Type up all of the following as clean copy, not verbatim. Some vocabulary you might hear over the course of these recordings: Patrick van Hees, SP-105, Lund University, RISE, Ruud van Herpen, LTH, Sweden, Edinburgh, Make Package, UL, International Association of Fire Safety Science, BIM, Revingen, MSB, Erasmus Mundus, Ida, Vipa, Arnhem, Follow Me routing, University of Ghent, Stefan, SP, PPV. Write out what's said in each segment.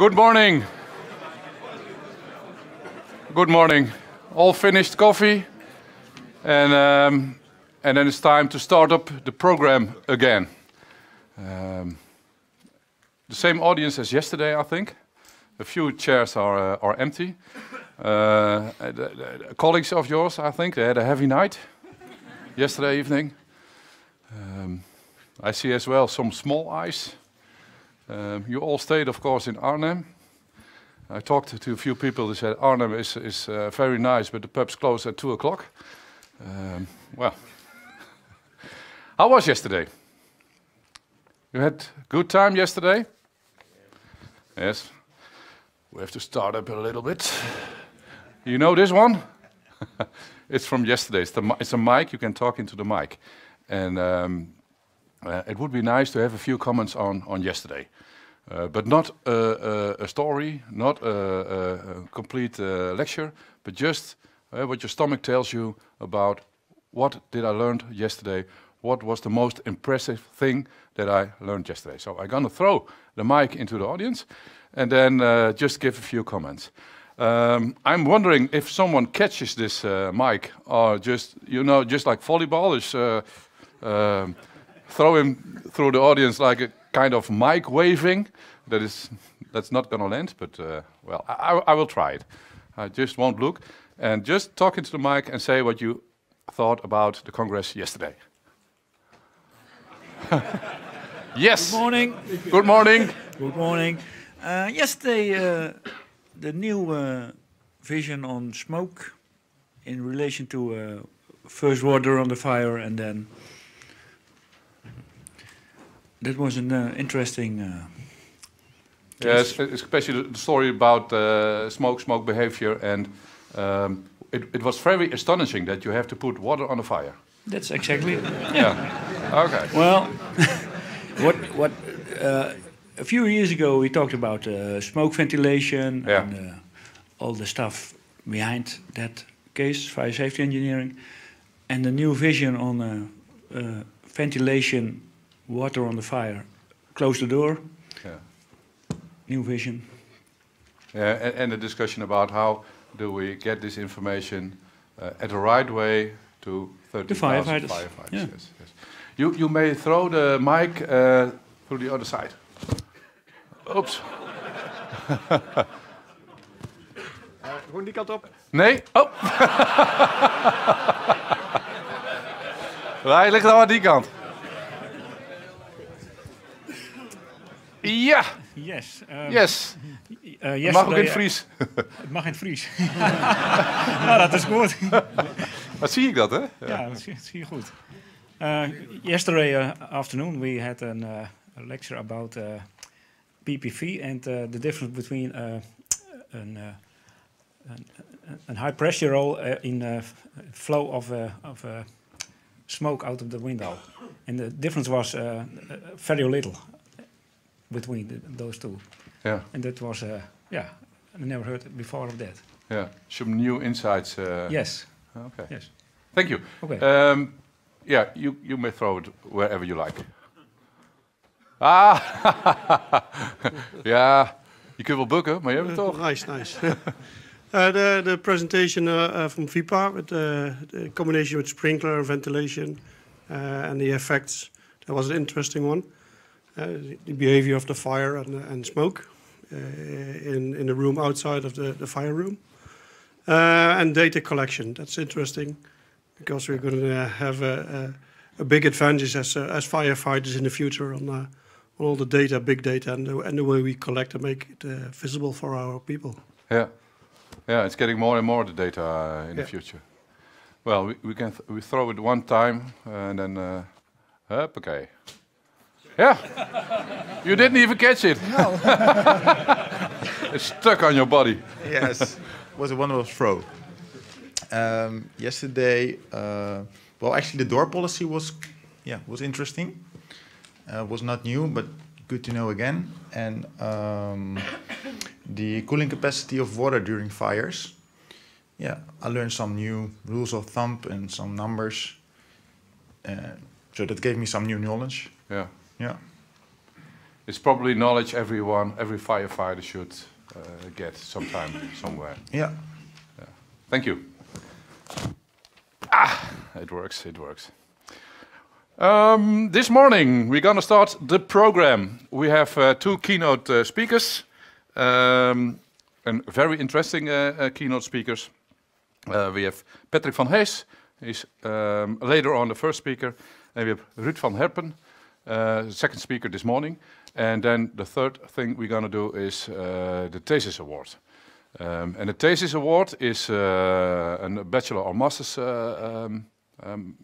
Good morning. Good morning. All finished coffee, and then it's time to start up the program again. The same audience as yesterday, I think. A few chairs are empty. Colleagues of yours, I think, they had a heavy night yesterday evening. I see as well some small eyes. You all stayed, of course, in Arnhem. I talked to a few people who said Arnhem is very nice, but the pub's closed at 2 o'clock. Well, how was yesterday? You had a good time yesterday? Yes. We have to start up a little bit. You know this one? It's from yesterday. It's a mic. You can talk into the mic. And it would be nice to have a few comments on yesterday. But not a story, not a complete lecture, but just what your stomach tells you about what did I learn yesterday, what was the most impressive thing that I learned yesterday. So I'm going to throw the mic into the audience and then just give a few comments. I'm wondering if someone catches this mic or just, you know, just like volleyball, is throw him through the audience like a kind of mic waving. That's not going to land, but well, I will try it. I just won't look. And just talk into the mic and say what you thought about the Congress yesterday. Yes. Good morning. Good morning. Good morning. Yesterday, the new vision on smoke in relation to first water on the fire, and then that was an interesting. Yes, especially the story about smoke behavior, and it was very astonishing that you have to put water on the fire. That's exactly it. Yeah. Yeah. Okay. Well, what? A few years ago, we talked about smoke ventilation, yeah, and all the stuff behind that case, fire safety engineering, and the new vision on ventilation, water on the fire, close the door. Yeah. New vision. Yeah, and the discussion about how do we get this information at the right way to 30,000 firefighters. Yeah. Yes, yes. You may throw the mic through the other side. Oops. Gewoon die kant op. Nee. Oh. Hij ligt nou aan die kant. Ja. Yes. Yes. Het mag ook in het Fries. Het mag in het Fries. Nou, dat is goed. Wat zie ik dat, hè? Ja, dat zie je goed. Yesterday afternoon we had a lecture about PPV and the difference between a high pressure roll in flow of smoke out of the window, and the difference was very little between those two. Yeah, and that was yeah, I never heard before of that. Yeah, some new insights. Yes. Okay. Yes. Thank you. Okay. Yeah, you may throw it wherever you like. Ah, ja, je kunt wel bukken, maar je hebt het toch. Nice, nice. The presentation from Vipa, with the combination with sprinkler and ventilation and the effects, that was an interesting one. The behavior of the fire and smoke in the room outside of the fire room. And data collection, that's interesting, because we're going to have a big advantage as firefighters in the future on all the data, big data, and the way we collect and make it visible for our people. Yeah, yeah, it's getting more and more the data in the future. Well, we throw it one time and then, okay. Yeah, you didn't even catch it. No. It's stuck on your body. Yes, it was a wonderful throw. Yesterday. Well, actually, the door policy was interesting. Was not new, but good to know again. And the cooling capacity of water during fires. Yeah, I learned some new rules of thumb and some numbers. So that gave me some new knowledge. Yeah, yeah. It's probably knowledge every firefighter should get sometime, somewhere. Yeah. Yeah. Thank you. Ah, it works, it works. This morning we're going to start the program. We have two keynote speakers, and very interesting keynote speakers. We have Patrick van Hees, he's later on the first speaker, and we have Ruud van Herpen, second speaker this morning. And then the third thing we're going to do is the thesis award. And the thesis award is a bachelor or master's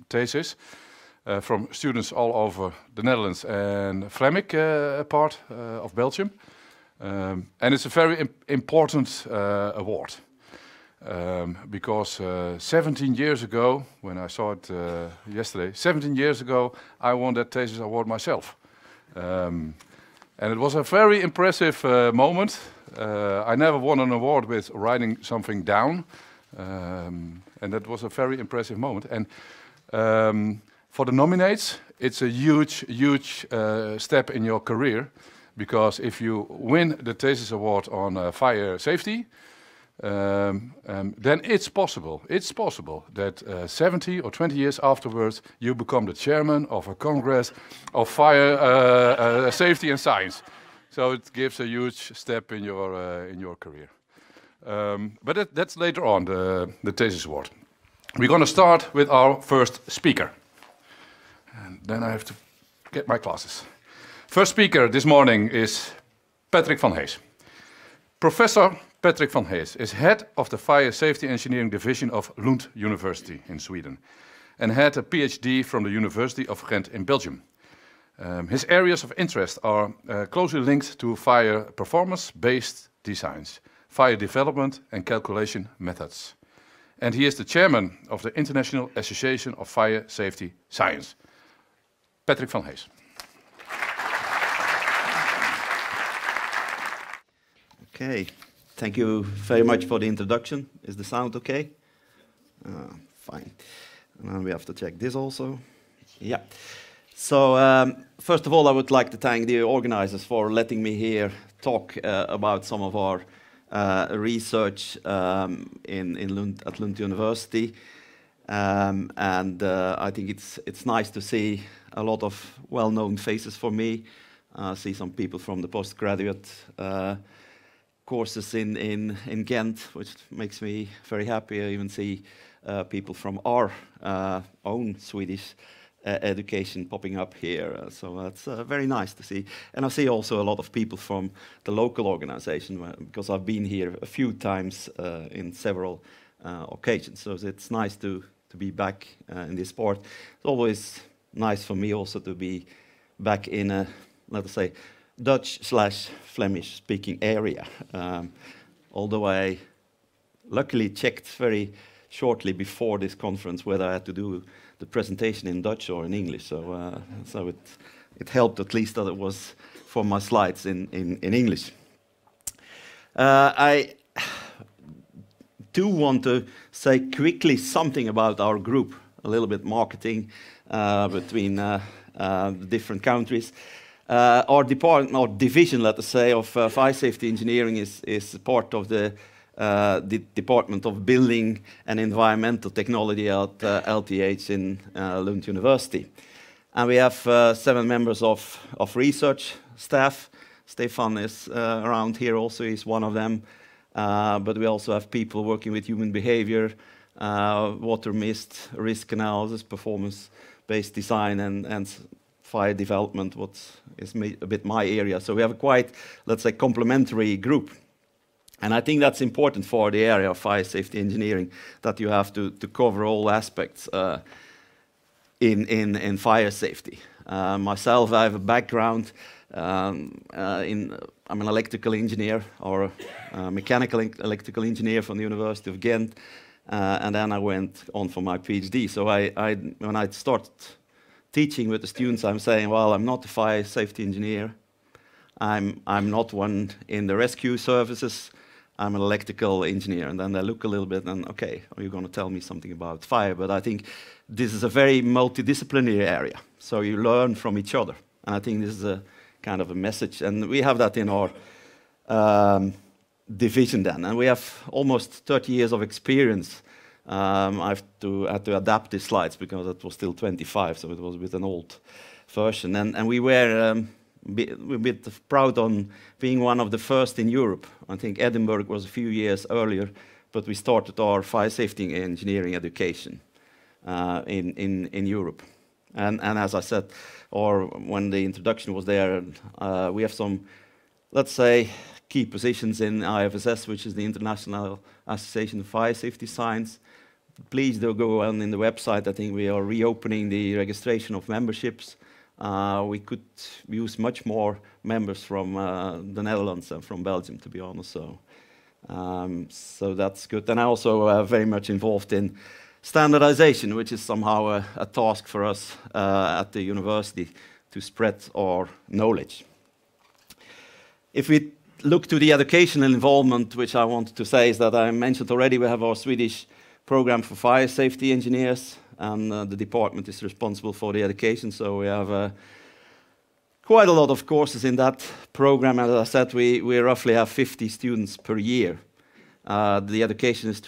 thesis from students all over the Netherlands and the Flemic part of Belgium. And it's a very important award because 17 years ago, when I saw it yesterday, 17 years ago, I won that thesis award myself. And it was a very impressive moment. I never won an award with writing something down. And that was a very impressive moment. And for the nominees, it's a huge, huge step in your career. Because if you win the thesis award on fire safety, then it's possible. It's possible that 70 or 20 years afterwards, you become the chairman of a congress of fire safety and science. So it gives a huge step in your career. But that's later on the thesis award. We're going to start with our first speaker, and then I have to get my glasses. First speaker this morning is Patrick van Hees. Professor Patrick van Hees is head of the Fire Safety Engineering Division of Lund University in Sweden and had a PhD from the University of Ghent in Belgium. His areas of interest are closely linked to fire performance-based designs, fire development and calculation methods. And he is the chairman of the International Association of Fire Safety Science. Patrick van Hees. Okay. Thank you very much for the introduction. Is the sound okay? Fine. And then we have to check this also. Yeah. So first of all, I would like to thank the organizers for letting me here talk about some of our research in Lund, at Lund University. And I think it's nice to see a lot of well-known faces for me. See some people from the postgraduate courses in Ghent, which makes me very happy. I even see people from our own Swedish education popping up here. So that's very nice to see. And I see also a lot of people from the local organization, because I've been here a few times in several occasions. So it's nice to be back in this part. It's always nice for me also to be back in a, let us say, Dutch/Flemish speaking area, although I luckily checked very shortly before this conference whether I had to do the presentation in Dutch or in English, so it helped at least that it was for my slides in English. I do want to say quickly something about our group, a little bit marketing between the different countries. Our department, or division, let us say, of fire safety engineering is part of the Department of Building and Environmental Technology at LTH in Lund University. And we have 7 members of research staff. Stefan is around here also, he's one of them. But we also have people working with human behavior, water mist, risk analysis, performance-based design, and fire development, what is a bit my area. So we have a quite, let's say, complementary group. And I think that's important for the area of fire safety engineering, that you have to cover all aspects in fire safety. Myself, I have a background I'm an electrical engineer, or mechanical electrical engineer from the University of Ghent. And then I went on for my PhD. So when I started teaching with the students, I'm saying, well, I'm not a fire safety engineer. I'm not one in the rescue services. I'm an electrical engineer. And then they look a little bit and, okay, are you going to tell me something about fire? But I think this is a very multidisciplinary area. So you learn from each other. And I think this is a kind of a message. And we have that in our division then. And we have almost 30 years of experience. I had to adapt these slides because it was still 25, so it was a bit an old version. And we were a bit proud on being one of the first in Europe. I think Edinburgh was a few years earlier, but we started our fire safety engineering education in Europe. And as I said, or when the introduction was there, we have some, let's say, key positions in IFSS, which is the International Association of Fire Safety Science. Please do go on in the website. I think we are reopening the registration of memberships. We could use much more members from the Netherlands and from Belgium, to be honest. So, so that's good. And I also very much involved in standardization, which is somehow a task for us at the university to spread our knowledge. If we look to the educational involvement, which I wanted to say is that I mentioned already, we have our Swedish program for fire safety engineers, and the department is responsible for the education, so we have quite a lot of courses in that program. As I said, we roughly have 50 students per year. The education is 3.5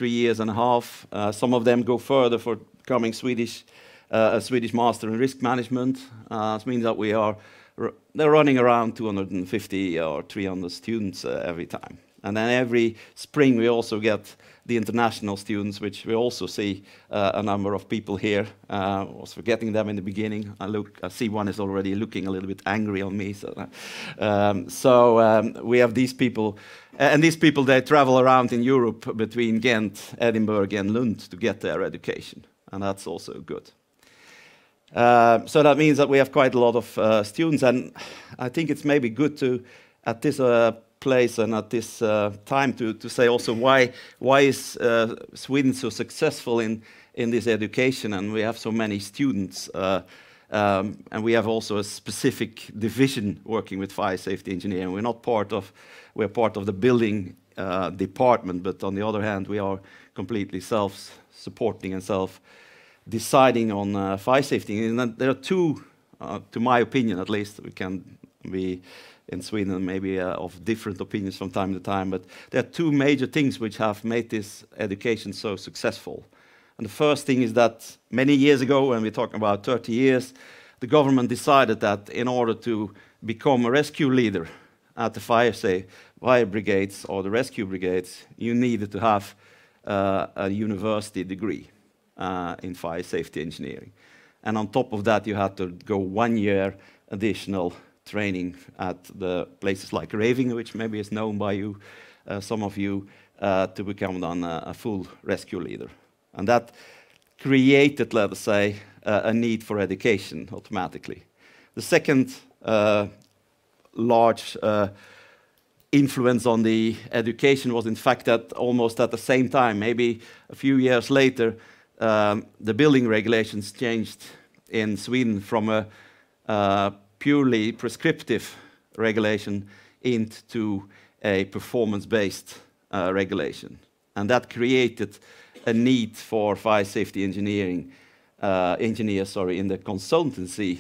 years. Some of them go further for coming Swedish, a Swedish master in risk management. This means that we are they're running around 250 or 300 students every time. And then every spring we also get the international students, which we also see a number of people here. I was forgetting them in the beginning. I see one is already looking a little bit angry on me. So, we have these people, and these people, they travel around in Europe between Ghent, Edinburgh and Lund to get their education. And that's also good. So that means that we have quite a lot of students, and I think it's maybe good to, at this place and at this time, to say also why is Sweden so successful in this education, and we have so many students, and we have also a specific division working with fire safety engineering. We're not part of, we're part of the building department, but on the other hand, we are completely self-supporting and self-deciding on fire safety. And there are two, to my opinion at least, we can be in Sweden maybe of different opinions from time to time, but there are two major things which have made this education so successful. And the first thing is that many years ago, when we're talking about 30 years, the government decided that in order to become a rescue leader at the fire brigades or the rescue brigades, you needed to have a university degree. In fire safety engineering. And on top of that, you had to go 1 year additional training at the places like Revingen, which maybe is known by you, some of you, to become then a full rescue leader. And that created, let us say, a need for education automatically. The second large influence on the education was in fact that almost at the same time, maybe a few years later, the building regulations changed in Sweden from a purely prescriptive regulation into a performance-based regulation. And that created a need for fire safety engineering engineers in the consultancy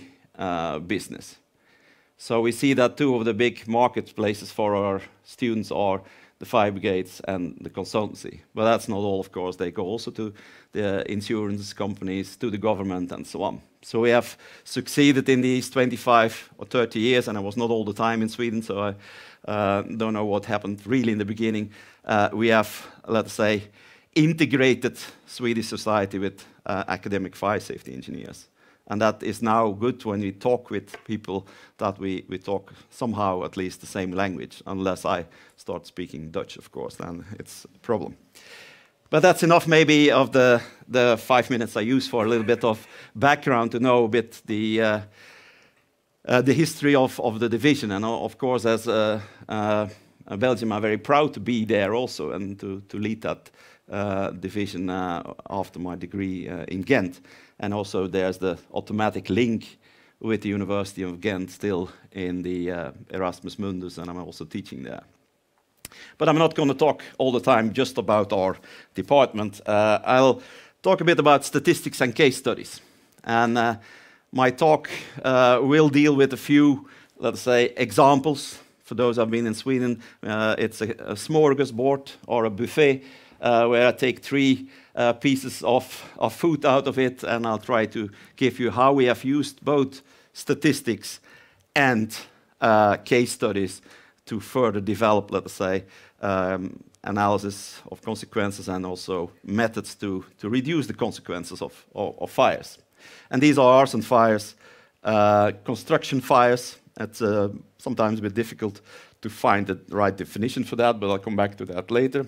business. So we see that two of the big marketplaces for our students are the fire brigades and the consultancy. But that's not all, of course. They go also to the insurance companies, to the government, and so on. So we have succeeded in these 25 or 30 years, and I was not all the time in Sweden, so I don't know what happened really in the beginning. We have, let's say, integrated Swedish society with academic fire safety engineers. And that is now good when we talk with people that we talk somehow at least the same language, unless I start speaking Dutch, of course, then it's a problem. But that's enough maybe of the 5 minutes I use for a little bit of background to know a bit the history of the division. And of course, as Belgium, I'm very proud to be there also and to lead that division after my degree in Ghent. And also there's the automatic link with the University of Ghent still in the Erasmus Mundus, and I'm also teaching there. But I'm not going to talk all the time just about our department. I'll talk a bit about statistics and case studies. And my talk will deal with a few let's say, examples. For those who have been in Sweden, it's a smorgasbord or a buffet where I take three pieces of food out of it, and I'll try to give you how we have used both statistics and case studies to further develop, let's say, analysis of consequences and also methods to reduce the consequences of fires. And these are arson fires, construction fires. It's sometimes a bit difficult to find the right definition for that, but I'll come back to that later.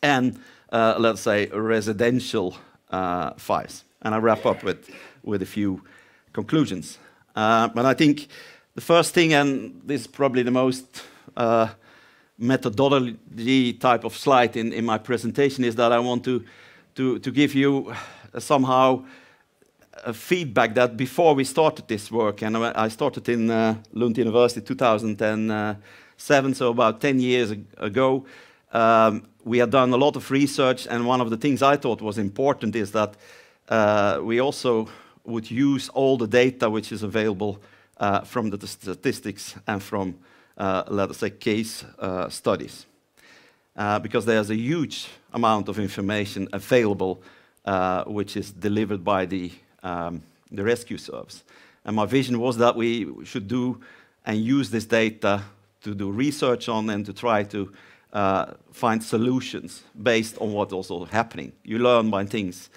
And let's say residential fires. And I wrap up with a few conclusions. But I think the first thing, and this is probably the most methodology type of slide in my presentation, is that I want to give you somehow a feedback that before we started this work, and I started in Lund University 2007, so about 10 years ago, we had done a lot of research, and one of the things I thought was important is that we also would use all the data which is available from the statistics and from, let us say, case studies. Because there's a huge amount of information available which is delivered by the rescue service. And my vision was that we should do and use this data to do research on and to try to find solutions based on what's also happening. You learn by things.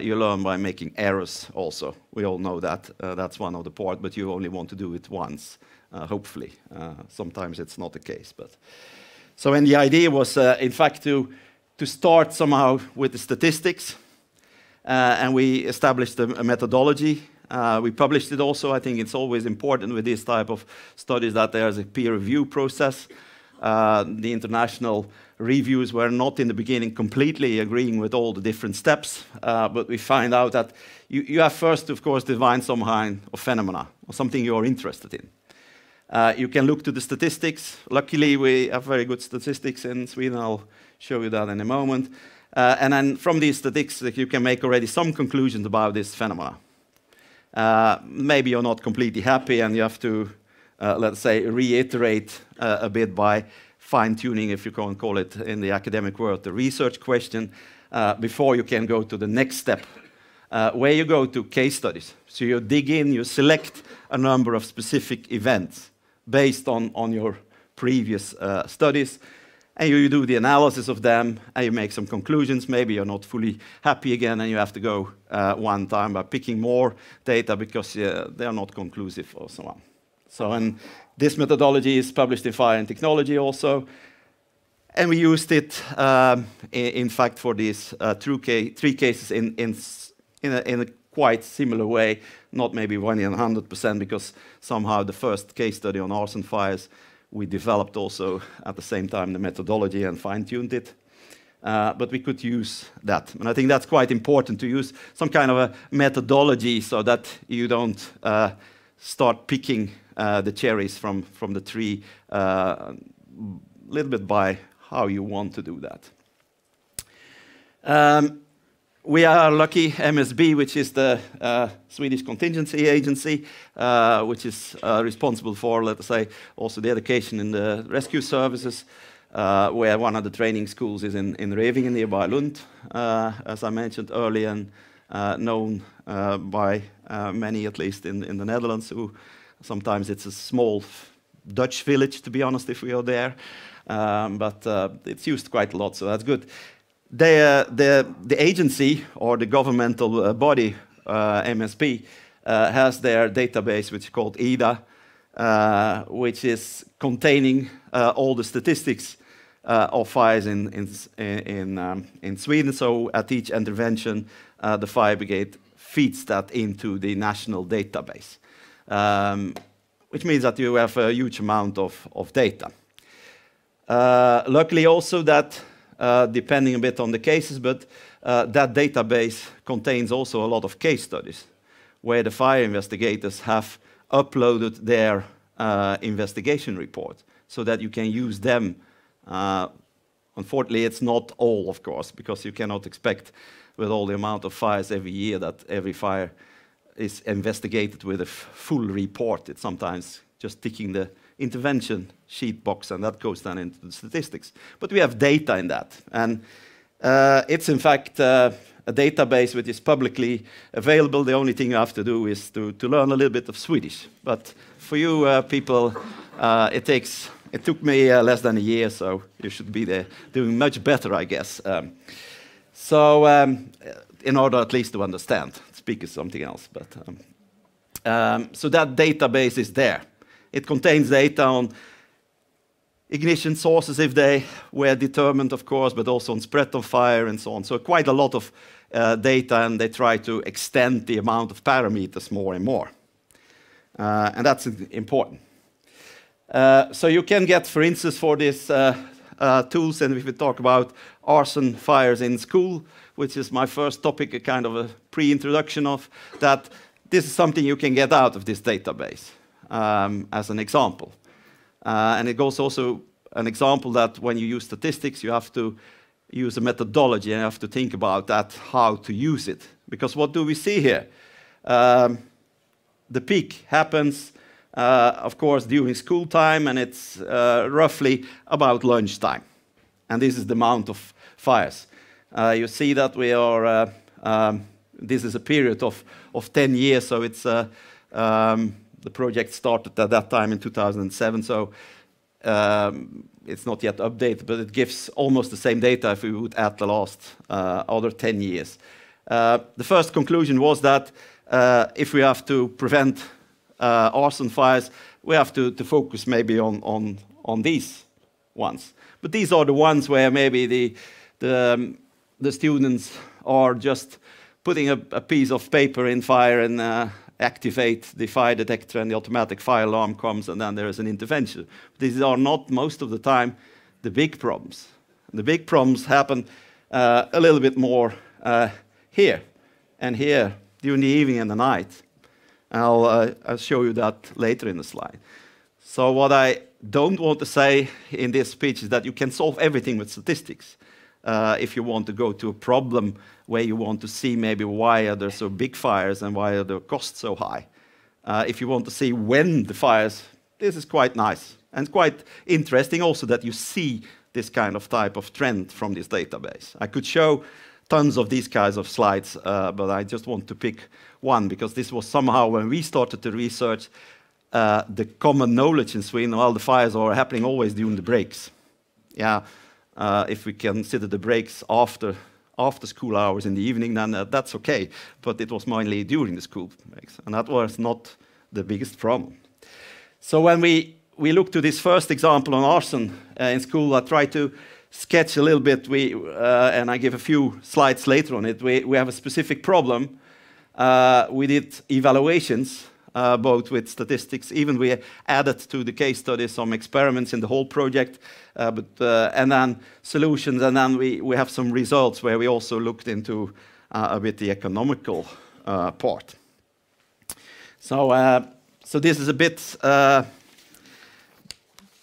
You learn by making errors also. We all know that. That's one of the parts, but you only want to do it once, hopefully. Sometimes it's not the case. But so, and the idea was, in fact, to start somehow with the statistics. And we established a methodology. We published it also. I think it's always important with this type of studies that there is a peer review process. The international reviews were not in the beginning completely agreeing with all the different steps, but we find out that you have first, of course, defined some kind of phenomena or something you're interested in. You can look to the statistics. Luckily, we have very good statistics in Sweden. I'll show you that in a moment. And then from these statistics, you can make already some conclusions about this phenomena. Maybe you're not completely happy and you have to, let's say, reiterate a bit by fine-tuning, if you can call it in the academic world, the research question, before you can go to the next step, where you go to case studies. So you dig in, you select a number of specific events based on your previous studies, and you do the analysis of them, and you make some conclusions. Maybe you're not fully happy again, and you have to go one time by picking more data because they are not conclusive or so on. So, and this methodology is published in Fire and Technology also, and we used it, in fact, for these three cases in a quite similar way, not maybe 100%, because somehow the first case study on arson fires, we developed also at the same time the methodology and fine-tuned it. But we could use that. And I think that's quite important to use some kind of a methodology so that you don't start picking the cherries from the tree little bit by how you want to do that. We are lucky, MSB, which is the Swedish contingency agency, which is responsible for, let's say, also the education in the rescue services, where one of the training schools is in Revingen, nearby Lund, as I mentioned earlier, and known by many, at least in the Netherlands, who sometimes it's a small Dutch village, to be honest, if we are there. But it's used quite a lot, so that's good. The agency, or the governmental body, MSB, has their database, which is called Ida, which is containing all the statistics of fires in Sweden. So at each intervention, the fire brigade feeds that into the national database. Which means that you have a huge amount of data. Luckily also that, depending a bit on the cases, but that database contains also a lot of case studies where the fire investigators have uploaded their investigation report so that you can use them. Unfortunately, it's not all, of course, because you cannot expect with all the amount of fires every year that every fire is investigated with a full report. It's sometimes just ticking the intervention sheet box, and that goes down into the statistics. But we have data in that, and it's in fact a database which is publicly available. The only thing you have to do is to learn a little bit of Swedish. But for you people, it took me less than a year, so you should be there doing much better, I guess. In order at least to understand, speak is something else. But so that database is there. It contains data on ignition sources, if they were determined, of course, but also on spread of fire and so on. So quite a lot of data, and they try to extend the amount of parameters more and more. And that's important. So you can get, for instance, for this tools, and if we talk about arson fires in school, which is my first topic, a kind of a pre-introduction of that, this is something you can get out of this database. As an example. And it goes also an example that when you use statistics, you have to use a methodology and you have to think about that, how to use it. Because what do we see here? The peak happens, of course, during school time, and it's roughly about lunchtime. And this is the amount of fires. You see that we are, this is a period of 10 years, so it's the project started at that time in 2007, so it's not yet updated, but it gives almost the same data if we would add the last other 10 years. The first conclusion was that if we have to prevent arson fires, we have to focus maybe on these ones. But these are the ones where maybe the students are just putting a piece of paper in fire and activate the fire detector, and the automatic fire alarm comes, and then there is an intervention. These are not, most of the time, the big problems. The big problems happen a little bit more here and here during the evening and the night. And I'll show you that later in the slide. So what I don't want to say in this speech is that you can solve everything with statistics. If you want to go to a problem where you want to see maybe why are there so big fires and why are the costs so high. If you want to see when the fires, this is quite nice and quite interesting also that you see this kind of type of trend from this database. I could show tons of these kinds of slides, but I just want to pick one because this was somehow when we started to research the common knowledge in Sweden, well, the fires are happening always during the breaks. Yeah. If we consider the breaks after school hours in the evening, then that's okay. But it was mainly during the school breaks, and that was not the biggest problem. So when we look to this first example on arson in school, I try to sketch a little bit, and I give a few slides later on it. We have a specific problem. We did evaluations, both with statistics, even we added to the case study some experiments in the whole project, and then solutions, and then we have some results where we also looked into a bit the economical part. So, so this is a bit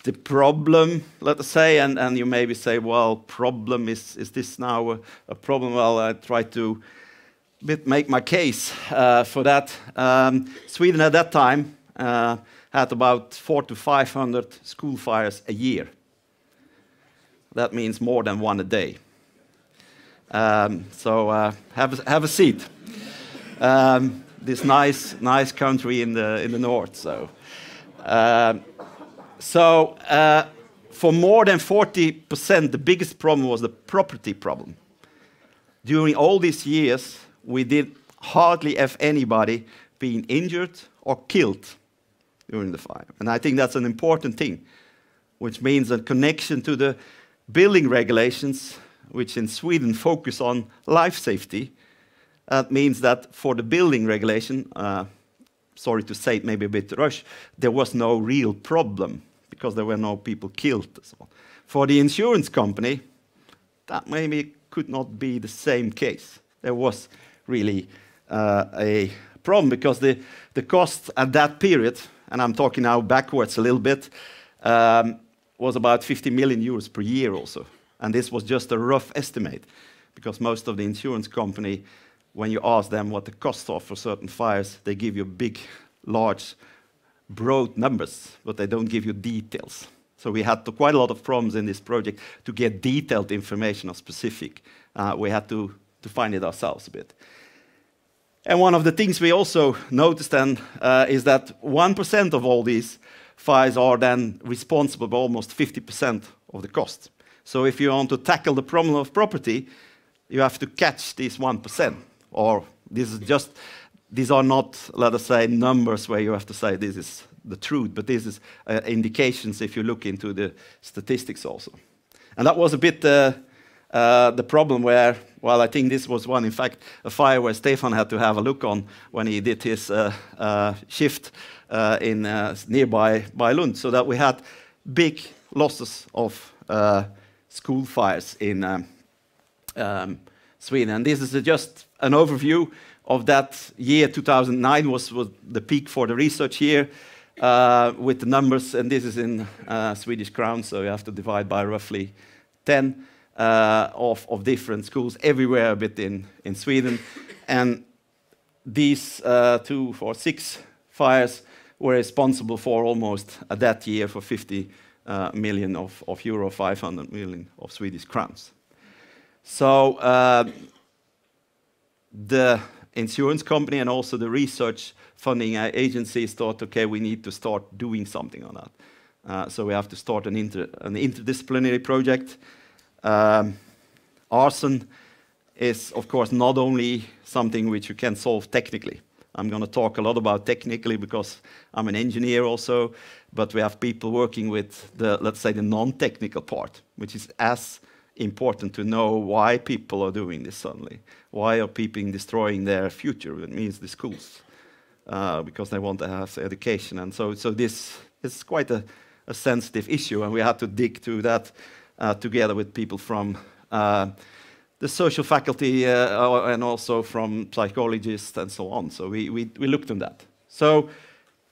the problem, let us say, and you maybe say, well, problem, is this now a problem? Well, I try to make my case for that. Sweden at that time had about 400 to 500 school fires a year. That means more than one a day. So have a seat. This nice country in the north. So for more than 40%, the biggest problem was the property problem. During all these years, we did hardly have anybody being injured or killed during the fire. And I think that's an important thing, which means a connection to the building regulations, which in Sweden focus on life safety. That means that for the building regulation, sorry to say it, maybe a bit rush, there was no real problem because there were no people killed. So for the insurance company, that maybe could not be the same case. There was really a problem because the cost at that period, and I'm talking now backwards a little bit, was about 50 million euros per year also. And this was just a rough estimate because most of the insurance company, when you ask them what the costs are for certain fires, they give you a big, large broad numbers, but they don't give you details. So we had quite a lot of problems in this project to get detailed information or specific. We had to find it ourselves a bit. And one of the things we also noticed then is that 1% of all these fires are then responsible for almost 50% of the cost. So if you want to tackle the problem of property, you have to catch this 1%. Or this is just, these are not, let us say, numbers where you have to say this is the truth, but this is indications if you look into the statistics also. And that was a bit the problem where, well, I think this was one, in fact, a fire where Stefan had to have a look on when he did his shift in nearby by Lund, so that we had big losses of school fires in Sweden. And this is just an overview of that year. 2009 was the peak for the research year with the numbers, and this is in Swedish crowns, so you have to divide by roughly 10. Of different schools everywhere a bit in Sweden. And these 2, 4, 6 fires were responsible for almost that year for 50 million of euro, 500 million of Swedish crowns. So the insurance company and also the research funding agencies thought, okay, we need to start doing something on that. So we have to start an interdisciplinary project. Arson is, of course, not only something which you can solve technically. I'm going to talk a lot about technically because I'm an engineer also, but we have people working with the, let's say, the non-technical part, which is as important to know why people are doing this suddenly. Why are people destroying their future? It means the schools, because they want to have education. And so this is quite a sensitive issue, and we had to dig through that. Together with people from the social faculty and also from psychologists and so on. So we looked on that. So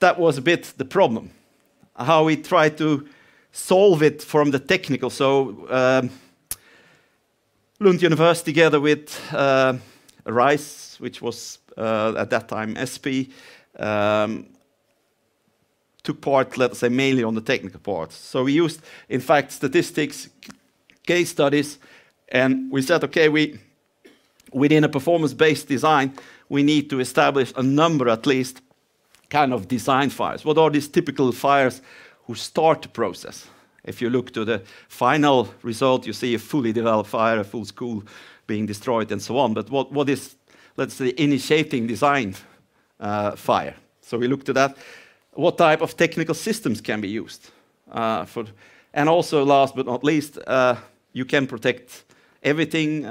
that was a bit the problem, how we tried to solve it from the technical. So Lund University, together with RISE, which was at that time SP, took part, let's say, mainly on the technical part. So we used, in fact, statistics, case studies, and we said, okay, within a performance-based design, we need to establish a number, at least, kind of design fires. What are these typical fires who start the process? If you look to the final result, you see a fully developed fire, a full school being destroyed, and so on. But what is, let's say, initiating design fire? So we looked at that. What type of technical systems can be used? And also, last but not least, you can protect everything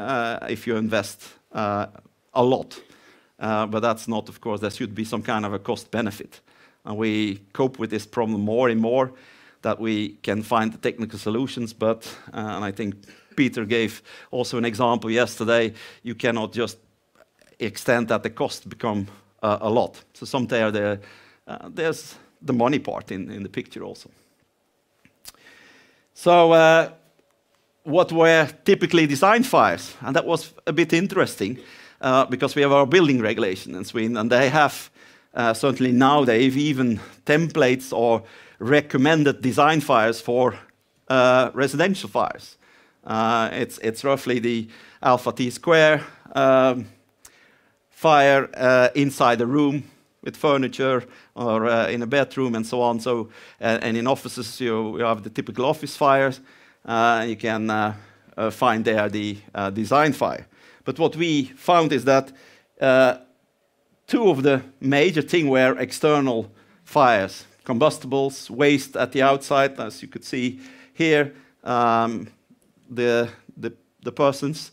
if you invest a lot. But that's not, of course, there should be some kind of a cost benefit. And we cope with this problem more and more, that we can find the technical solutions. But, and I think Peter gave also an example yesterday, you cannot just extend that the cost become a lot. So sometimes there's the money part in the picture also. So what were typically design fires? And that was a bit interesting because we have our building regulation in Sweden, and they have, certainly now they have even templates or recommended design fires for residential fires. It's roughly the alpha T square fire inside a room, with furniture or in a bedroom and so on. So, and in offices, you have the typical office fires. You can find there the design fire. But what we found is that two of the major things were external fires, combustibles, waste at the outside, as you could see here, the persons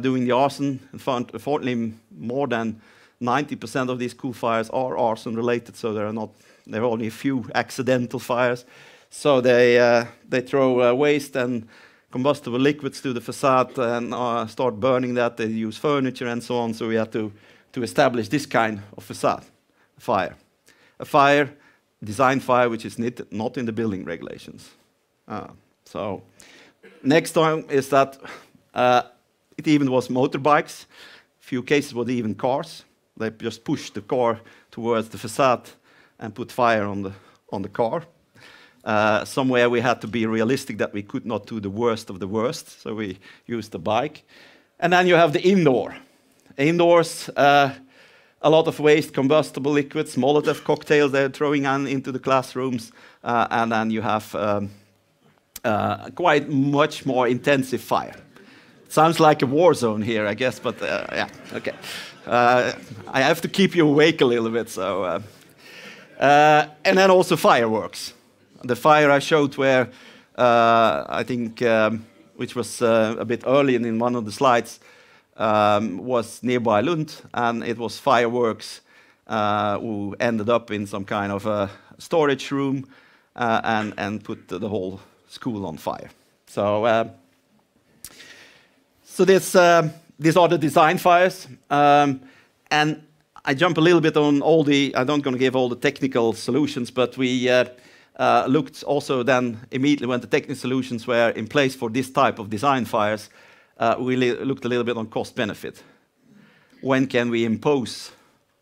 doing the arson. Unfortunately, more than 90% of these school fires are arson-related, so there are only a few accidental fires. So they throw waste and combustible liquids to the facade and start burning that. They use furniture and so on. So we had to establish this kind of facade fire, a fire design fire, which is not in the building regulations. So next time is that it even was motorbikes. Few cases were even cars. They just push the car towards the facade and put fire on the car. Somewhere we had to be realistic that we could not do the worst of the worst, so we used the bike. And then you have the indoor. Indoors, a lot of waste, combustible liquids, Molotov cocktails they're throwing on into the classrooms, and then you have quite much more intensive fire. Sounds like a war zone here, I guess, but yeah, okay. I have to keep you awake a little bit, so. And then also fireworks. The fire I showed where, I think, which was a bit early in one of the slides, was nearby Lund, and it was fireworks who ended up in some kind of a storage room and put the whole school on fire. So, these are the design fires, and I jump a little bit on all the. I'm not going to give all the technical solutions, but we looked also then immediately when the technical solutions were in place for this type of design fires. We looked a little bit on cost-benefit. When can we impose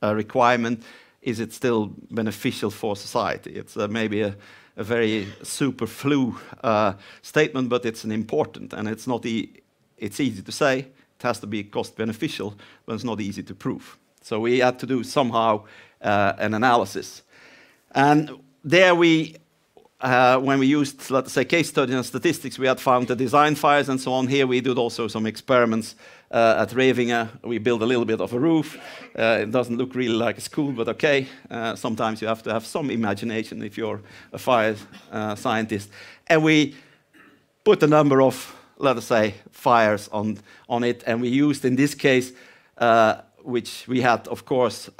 a requirement? Is it still beneficial for society? It's maybe a very superflu statement, but it's an important, and it's not it's easy to say. It has to be cost-beneficial, but it's not easy to prove. So we had to do somehow an analysis. And there we... when we used, let's say, case studies and statistics, we had found the design fires and so on. Here we did also some experiments at Revingen. We built a little bit of a roof. It doesn't look really like a school, but okay. Sometimes you have to have some imagination if you're a fire scientist. And we put a number of, let's say, fires on it. And we used, in this case, which we had, of course,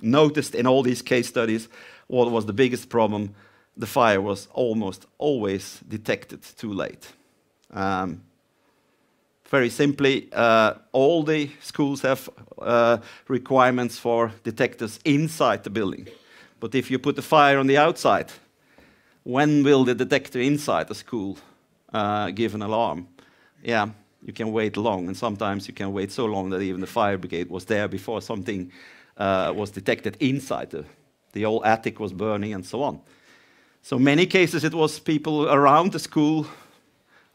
noticed in all these case studies, what was the biggest problem. The fire was almost always detected too late. Very simply, all the schools have requirements for detectors inside the building. But if you put the fire on the outside, when will the detector inside the school give an alarm? Yeah, you can wait long, and sometimes you can wait so long that even the fire brigade was there before something was detected inside. The whole attic was burning and so on. So in many cases, it was people around the school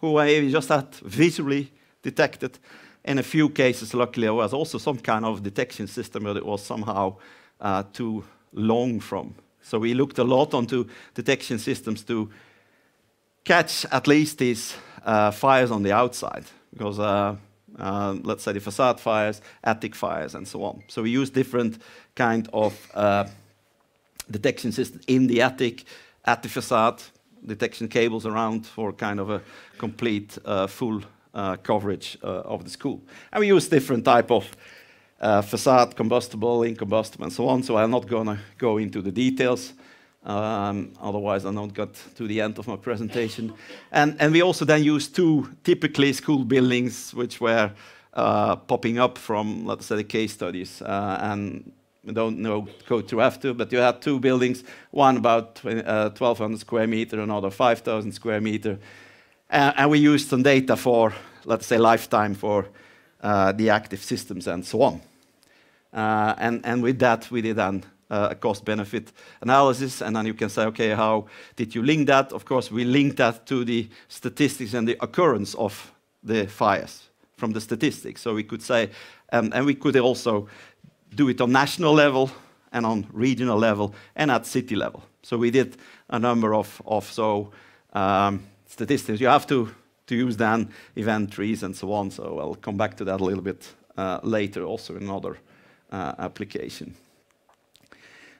who I just had visually detected. In a few cases, luckily, there was also some kind of detection system, but it was somehow too long from. So we looked a lot onto detection systems to catch at least these fires on the outside, because let's say the facade fires, attic fires, and so on. So we used different kind of detection systems in the attic, at the facade, detection cables around for kind of a complete full coverage of the school. And we use different type of facade, combustible, incombustible, and so on. So I'm not going to go into the details. Otherwise, I don't get to the end of my presentation. And we also then use two typically school buildings which were popping up from, let's say, the case studies. And I don't know code to after, but you had two buildings, one about 1,200 square meter, another 5,000 square meter. And we used some data for, let's say, lifetime for the active systems and so on. And with that, we did then a cost-benefit analysis. And then you can say, okay, how did you link that? Of course, we linked that to the statistics and the occurrence of the fires from the statistics. So we could say, and we could also do it on national level and on regional level and at city level. So we did a number of statistics. You have to use then event trees and so on. So I'll come back to that a little bit later also in another application.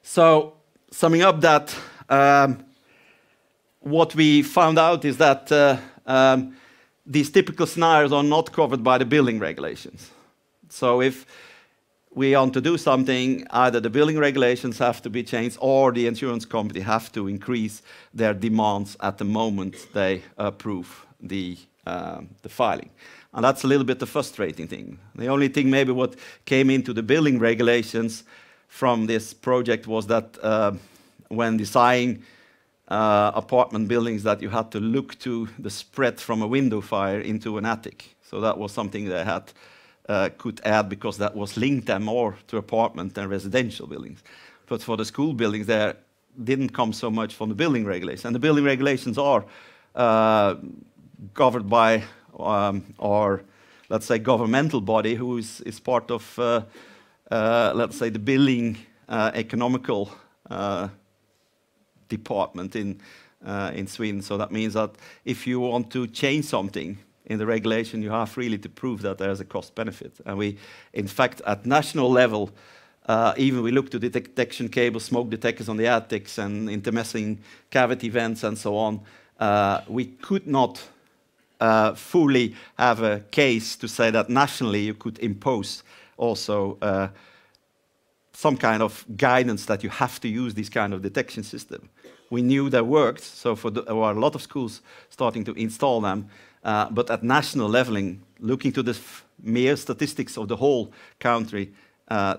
So summing up that, what we found out is that these typical scenarios are not covered by the building regulations. So if we want to do something, either the building regulations have to be changed or the insurance company have to increase their demands at the moment they approve the filing. And that's a little bit the frustrating thing. The only thing maybe what came into the building regulations from this project was that when designing apartment buildings that you had to look to the spread from a window fire into an attic. So that was something they had could add because that was linked them more to apartment than residential buildings. But for the school buildings, there didn't come so much from the building regulations. And the building regulations are governed by our, let's say, governmental body who is part of, let's say, the building economical department in Sweden. So that means that if you want to change something in the regulation, you have really to prove that there is a cost benefit. And we, in fact, at national level, even we look to the detection cables, smoke detectors on the attics, and intermessing cavity vents, and so on. We could not fully have a case to say that nationally you could impose also some kind of guidance that you have to use this kind of detection system. We knew that worked, so for there were a lot of schools starting to install them. But at national leveling, looking to the mere statistics of the whole country,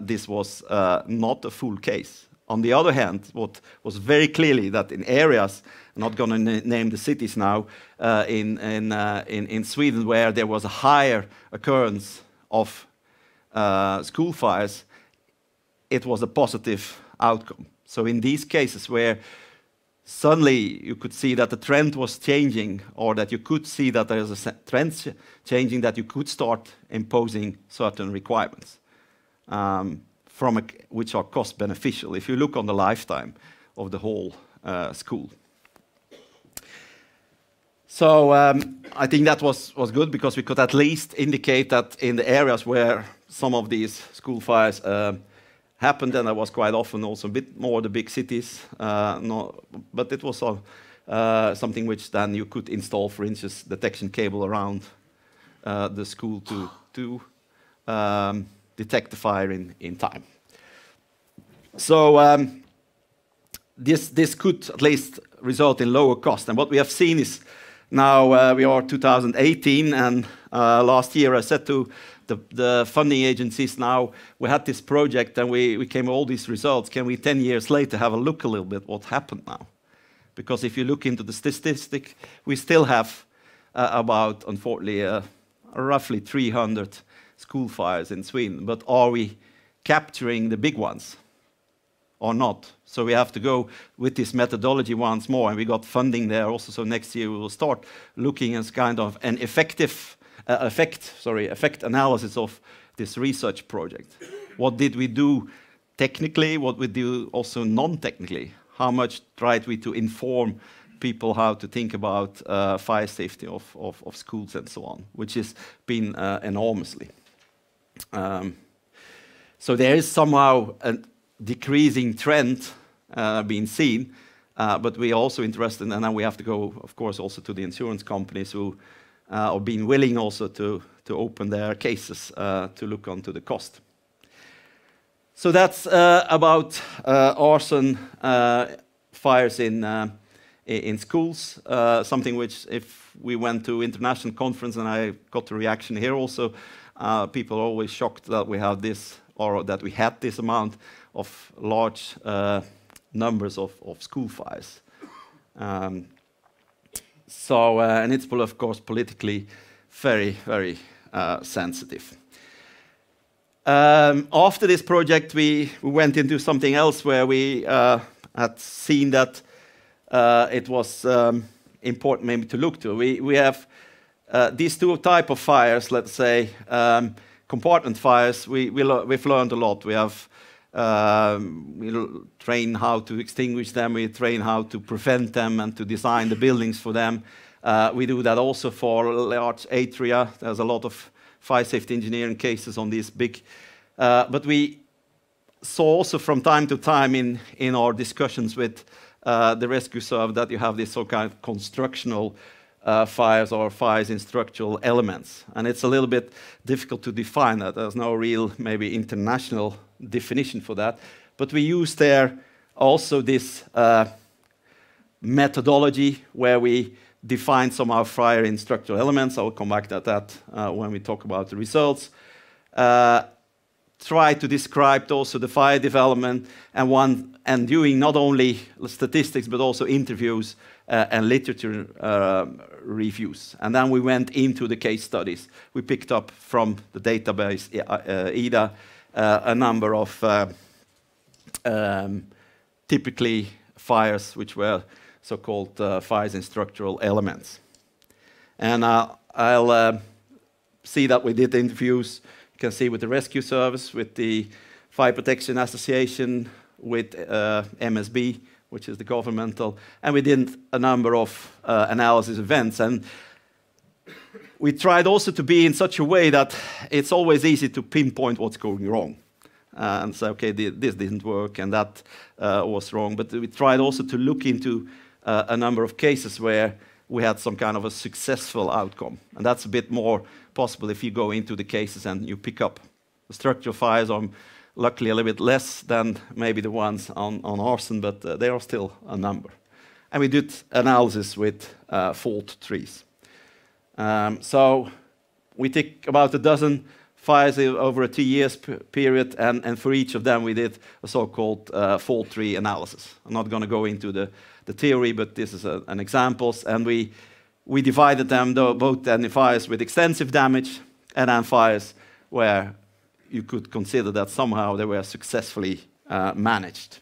this was not a full case. On the other hand, what was very clearly that in areas, I'm not going to name the cities now, in Sweden, where there was a higher occurrence of school fires, it was a positive outcome. So in these cases where suddenly you could see that the trend was changing, or that you could see that there is a trend changing, that you could start imposing certain requirements, which are cost beneficial, if you look on the lifetime of the whole school. So I think that was good, because we could at least indicate that in the areas where some of these school fires happened, and that was quite often also a bit more the big cities, but it was something which then you could install, for instance, detection cable around the school to detect the fire in time. So this could at least result in lower cost. And what we have seen is now we are 2018, and last year I said to the funding agencies, now we had this project and we came all these results. Can we 10 years later have a look a little bit what happened now? Because if you look into the statistic, we still have about, unfortunately, roughly 300 school fires in Sweden. But are we capturing the big ones or not? So we have to go with this methodology once more, and we got funding there also. So next year we will start looking as kind of an effective effect analysis of this research project. What did we do technically? What we do also non-technically? How much tried we to inform people how to think about fire safety of schools and so on, which has been enormously. So there is somehow a decreasing trend being seen, but we are also interested, and then we have to go, of course, also to the insurance companies who or being willing also to open their cases to look onto the cost. So that's about arson fires in schools, something which, if we went to international conference, and I got a reaction here also, people are always shocked that we have this, or that we had this amount of large numbers of school fires. So, and it's, of course, politically very, very sensitive. After this project, we went into something else where we had seen that it was important maybe to look to. We have these two type of fires, let's say, compartment fires. We've learned a lot. We have we train how to extinguish them, we train how to prevent them and to design the buildings for them. We do that also for large atria. There's a lot of fire safety engineering cases on these big. But we saw also from time to time in our discussions with the rescue service that you have this so kind of constructional fires or fires in structural elements. And it's a little bit difficult to define that. There's no real maybe international definition for that. But we use there also this methodology where we define somehow fire in structural elements. I will come back to that when we talk about the results. Try to describe also the fire development and doing not only statistics but also interviews and literature reviews. And then we went into the case studies. We picked up from the database Ida a number of typically fires, which were so-called fires in structural elements. And I'll see that we did interviews, you can see, with the rescue service, with the Fire Protection Association, with MSB, which is the governmental, and we did a number of analysis events. And we tried also to be in such a way that it's always easy to pinpoint what's going wrong. And say, okay, this didn't work, and that was wrong. But we tried also to look into a number of cases where we had some kind of a successful outcome. And that's a bit more possible if you go into the cases and you pick up. The structural fires are luckily a little bit less than maybe the ones on arson, but they are still a number. And we did analysis with fault trees. So we took about a dozen fires over a 2 years period, and for each of them we did a so-called fault tree analysis. I'm not going to go into the theory, but this is an example. And we divided them, though, both in fires with extensive damage and then fires where you could consider that somehow they were successfully managed.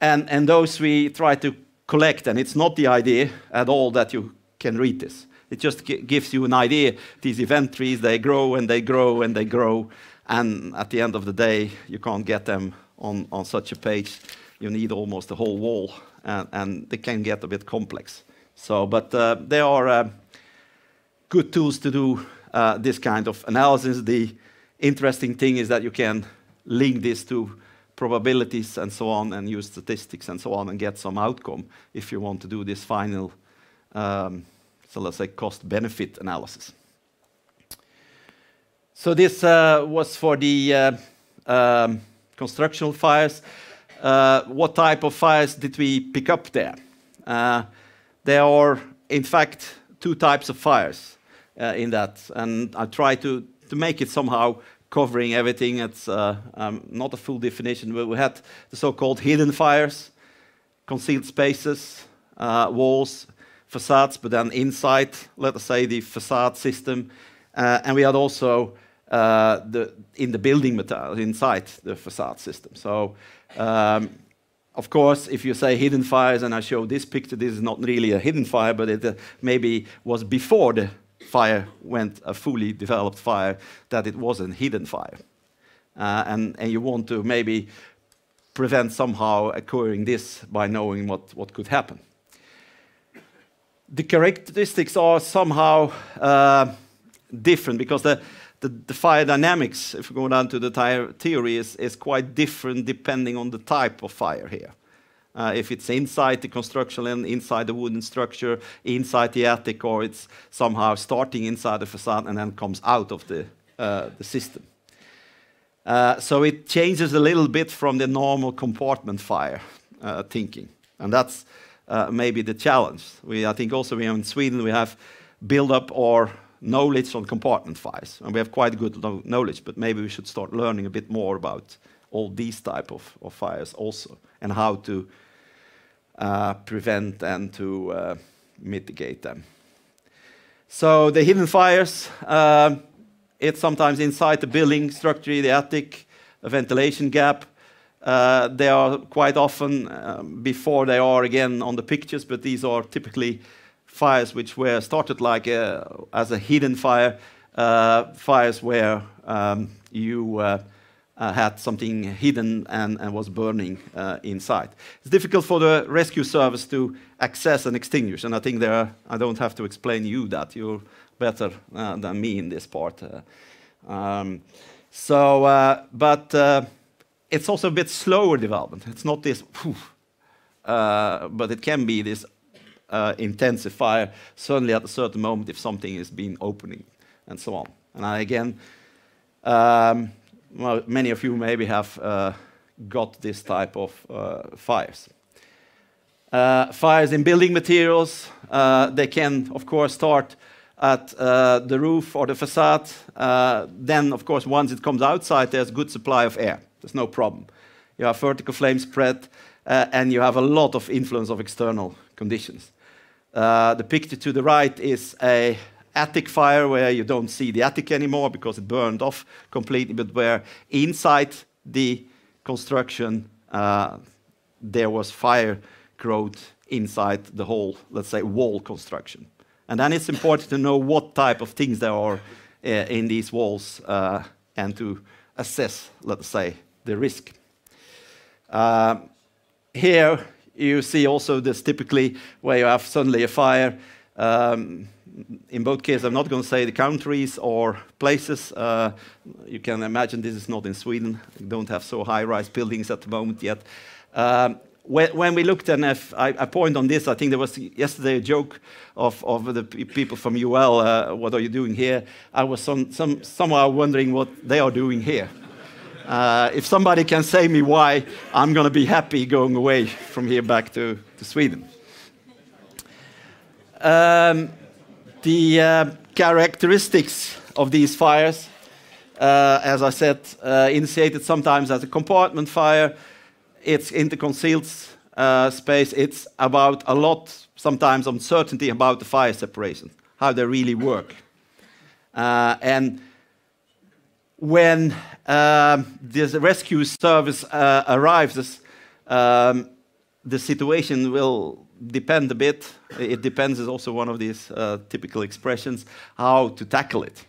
And those we try to collect, and it's not the idea at all that you can read this. It just gives you an idea. These event trees, they grow and they grow and they grow, and at the end of the day, you can't get them on such a page. You need almost a whole wall, and they can get a bit complex. So, but there are good tools to do this kind of analysis. The interesting thing is that you can link this to probabilities and so on, and use statistics and so on, and get some outcome if you want to do this final so let's say cost-benefit analysis. So this was for the constructional fires. What type of fires did we pick up there? There are, in fact, two types of fires in that, and I try to make it somehow covering everything. It's not a full definition, but we had the so-called hidden fires, concealed spaces, walls, facades, but then inside, let us say, the facade system. And we had also in the building material, inside the facade system. So, of course, if you say hidden fires, and I show this picture, this is not really a hidden fire, but it maybe was before the fire went a fully developed fire, that it was a hidden fire. And you want to maybe prevent somehow occurring this by knowing what could happen. The characteristics are somehow different, because the fire dynamics, if we go down to the theory, is quite different depending on the type of fire here. If it's inside the construction and inside the wooden structure, inside the attic, or it's somehow starting inside the facade and then comes out of the system. So it changes a little bit from the normal compartment fire thinking, and that's maybe the challenge. I think also in Sweden we have built up our knowledge on compartment fires, and we have quite good knowledge, but maybe we should start learning a bit more about all these type of fires also, and how to prevent and to mitigate them. So the hidden fires, it's sometimes inside the building structure, the attic, a ventilation gap. They are quite often before they are again on the pictures, but these are typically fires which were started like as a hidden fire, fires where you had something hidden and was burning inside. It's difficult for the rescue service to access and extinguish, and I think I don't have to explain you that. You're better than me in this part. It's also a bit slower development. It's not this, but it can be this intensive fire, certainly at a certain moment if something is being opening and so on. And again, well, many of you maybe have got this type of fires. Fires in building materials, they can, of course, start at the roof or the facade. Then, of course, once it comes outside, there's good supply of air. There's no problem. You have vertical flame spread, and you have a lot of influence of external conditions. The picture to the right is an attic fire where you don't see the attic anymore because it burned off completely, but where inside the construction there was fire growth inside the whole, let's say, wall construction. And then it's important to know what type of things there are in these walls and to assess, let's say, the risk. Here you see also this typically where you have suddenly a fire. In both cases, I'm not going to say the countries or places. You can imagine this is not in Sweden. We don't have so high-rise buildings at the moment yet. When we looked, and I point on this, I think there was yesterday a joke of the people from UL, what are you doing here? I was somehow wondering what they are doing here. If somebody can say me why, I'm going to be happy going away from here back to Sweden. The characteristics of these fires, as I said, initiated sometimes as a compartment fire. It's in the concealed space. It's about a lot, sometimes uncertainty about the fire separation, how they really work. And when this rescue service arrives, the situation will depend a bit. It depends is also one of these typical expressions, how to tackle it.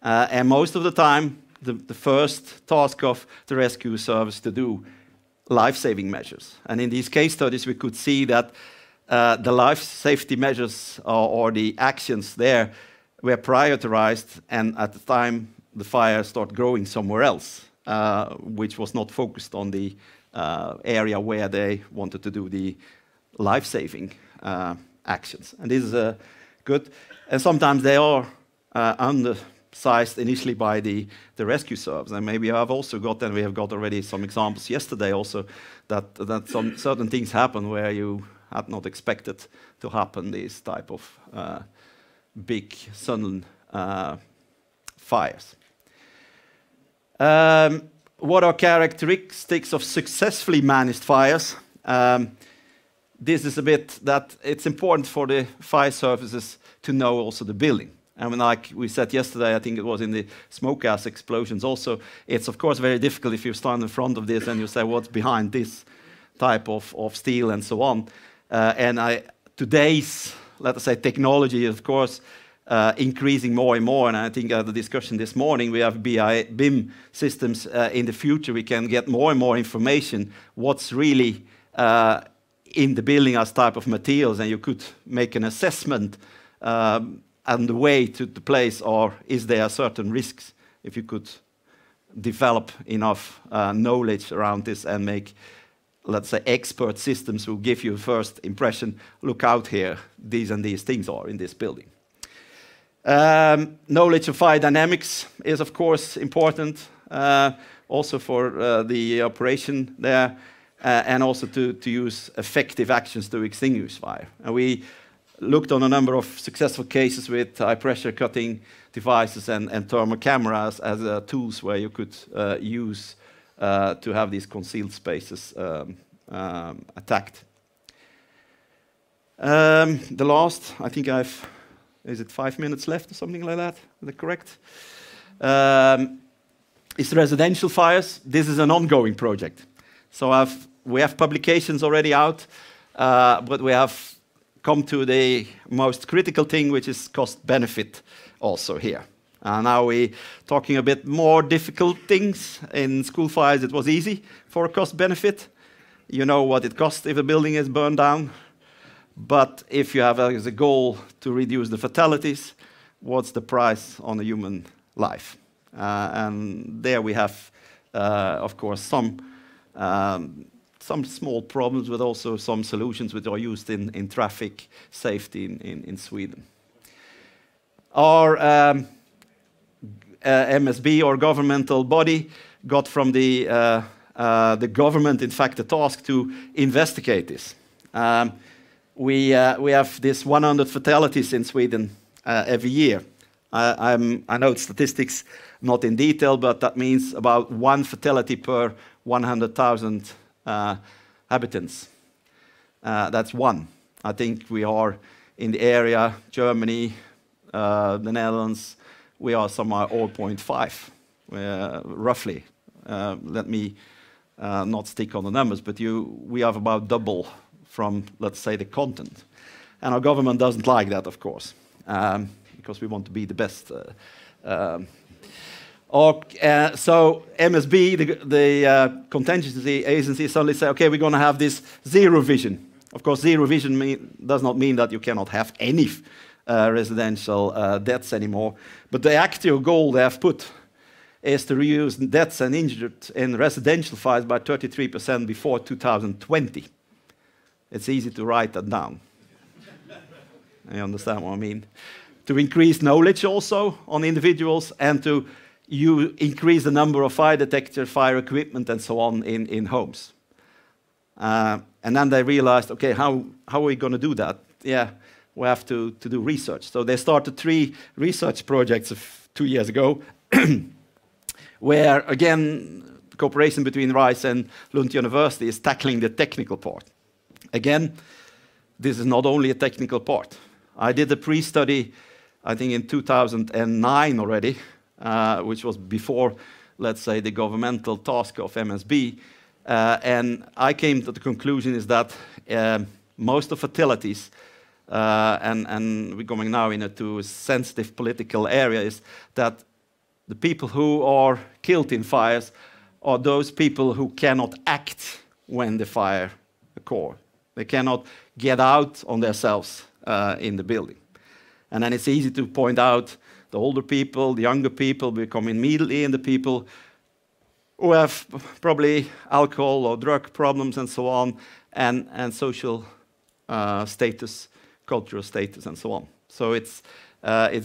And most of the time, the first task of the rescue service to do life-saving measures. And in these case studies, we could see that the life safety measures or the actions there were prioritized, and at the time, the fire started growing somewhere else, which was not focused on the area where they wanted to do the life-saving actions. And this is good. And sometimes they are undersized initially by the rescue service. And maybe I've also got, and we have got already some examples yesterday also, that some certain things happen where you had not expected to happen, this type of big sudden fires. What are characteristics of successfully managed fires? This is a bit that it's important for the fire services to know also the building. I mean, like we said yesterday, I think it was in the smoke gas explosions also, it's of course very difficult if you stand in front of this and you say, what's behind this type of steel and so on. And today's, let us say, technology, of course, increasing more and more, and I think the discussion this morning, we have BIM systems. In the future, we can get more and more information what's really in the building as type of materials, and you could make an assessment and the way to the place, or is there certain risks if you could develop enough knowledge around this and make, let's say, expert systems who give you a first impression, look out here, these and these things are in this building. Knowledge of fire dynamics is, of course, important also for the operation there, and also to use effective actions to extinguish fire. And we looked on a number of successful cases with high-pressure cutting devices and thermal cameras as tools where you could use to have these concealed spaces attacked. The last, I think I've... Is it 5 minutes left or something like that? Is that correct? It's residential fires. This is an ongoing project. So we have publications already out, but we have come to the most critical thing, which is cost-benefit also here. And now we're talking a bit more difficult things. In school fires, it was easy for cost-benefit. You know what it costs if a building is burned down. But if you have as a goal to reduce the fatalities, what's the price on a human life? And there we have, of course, some small problems, but also some solutions which are used in traffic safety in Sweden. Our MSB, or governmental body, got from the government, in fact, the task to investigate this. We have this 100 fatalities in Sweden every year. I know statistics not in detail, but that means about one fatality per 100,000 inhabitants. That's one. I think we are in the area, Germany, the Netherlands, we are somewhere 0.5, roughly. Let me not stick on the numbers, but we have about double from, let's say, the content. And our government doesn't like that, of course, because we want to be the best. So MSB, the contingency agency, suddenly say, okay, we're going to have this zero vision. Of course, zero vision does not mean that you cannot have any residential deaths anymore. But the actual goal they have put is to reduce deaths and injured in residential fires by 33% before 2020. It's easy to write that down. You understand what I mean? To increase knowledge also on individuals, and to increase the number of fire detectors, fire equipment, and so on in homes. And then they realized, okay, how are we going to do that? Yeah, we have to do research. So they started 3 research projects 2 years ago, where, again, cooperation between RISE and Lund University is tackling the technical part. Again, this is not only a technical part. I did a pre-study, I think in 2009 already, which was before, let's say, the governmental task of MSB. And I came to the conclusion is that most of fatalities, and we're going now into a sensitive political area, is that the people who are killed in fires are those people who cannot act when the fire occurs. They cannot get out on themselves in the building. And then it's easy to point out the older people, the younger people become immediately, and the people who have probably alcohol or drug problems and so on, and social status, cultural status and so on. So it's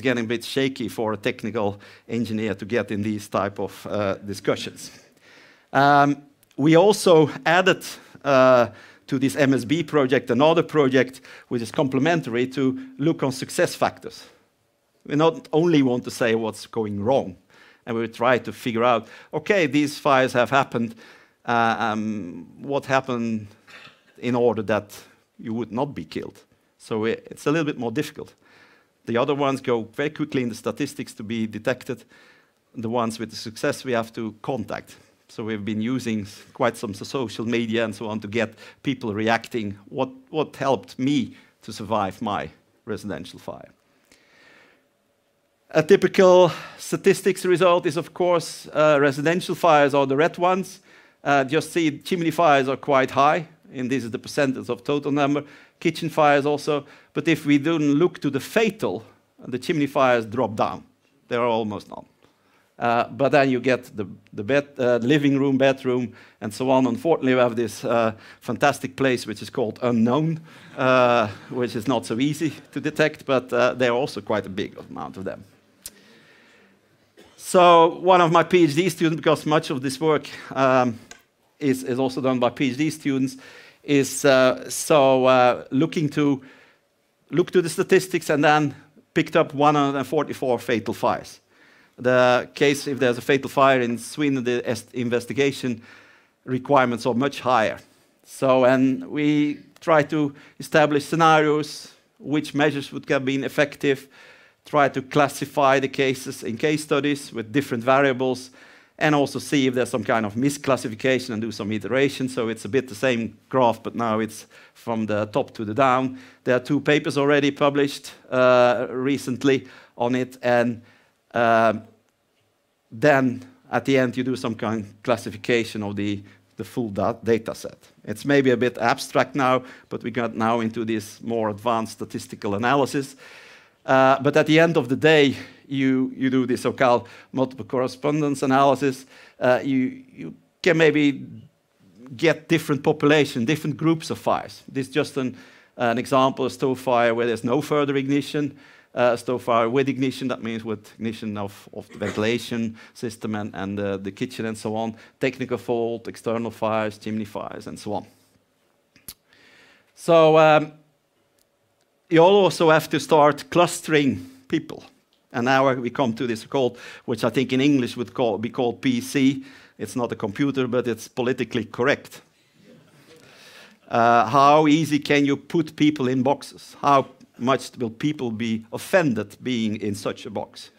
getting a bit shaky for a technical engineer to get in these type of discussions. We also added to this MSB project, another project which is complementary, to look on success factors. We not only want to say what's going wrong, and we try to figure out, okay, these fires have happened, what happened in order that you would not be killed. So it's a little bit more difficult. The other ones go very quickly in the statistics to be detected. The ones with the success we have to contact. So we've been using quite some social media and so on to get people reacting. What helped me to survive my residential fire? A typical statistics result is, of course, residential fires are the red ones. Just see, chimney fires are quite high, and this is the percentage of total number. Kitchen fires also. But if we don't look to the fatal, the chimney fires drop down. They are almost none. But then you get the living room, bedroom, and so on. Unfortunately, we have this fantastic place which is called unknown, which is not so easy to detect, but there are also quite a big amount of them. So one of my PhD students, because much of this work is also done by PhD students, is look to the statistics, and then picked up 144 fatal fires. The case, if there's a fatal fire in Sweden, the investigation requirements are much higher. So, and we try to establish scenarios, which measures would have been effective, try to classify the cases in case studies with different variables, and also see if there's some kind of misclassification and do some iteration. So it's a bit the same graph, but now it's from the top to the down. There are 2 papers already published recently on it, and then at the end you do some kind of classification of the full data set. It's maybe a bit abstract now, but we got now into this more advanced statistical analysis. But at the end of the day, you do this so-called multiple correspondence analysis. You can maybe get different population, different groups of fires. This is just an example, a stove fire where there's no further ignition. Stove fire with ignition, that means with ignition of the ventilation system and the kitchen and so on, technical fault, external fires, chimney fires, and so on. So you also have to start clustering people. And now we come to this called, which I think in English would be called PC. It's not a computer, but it's politically correct. How easy can you put people in boxes? How much will people be offended being in such a box?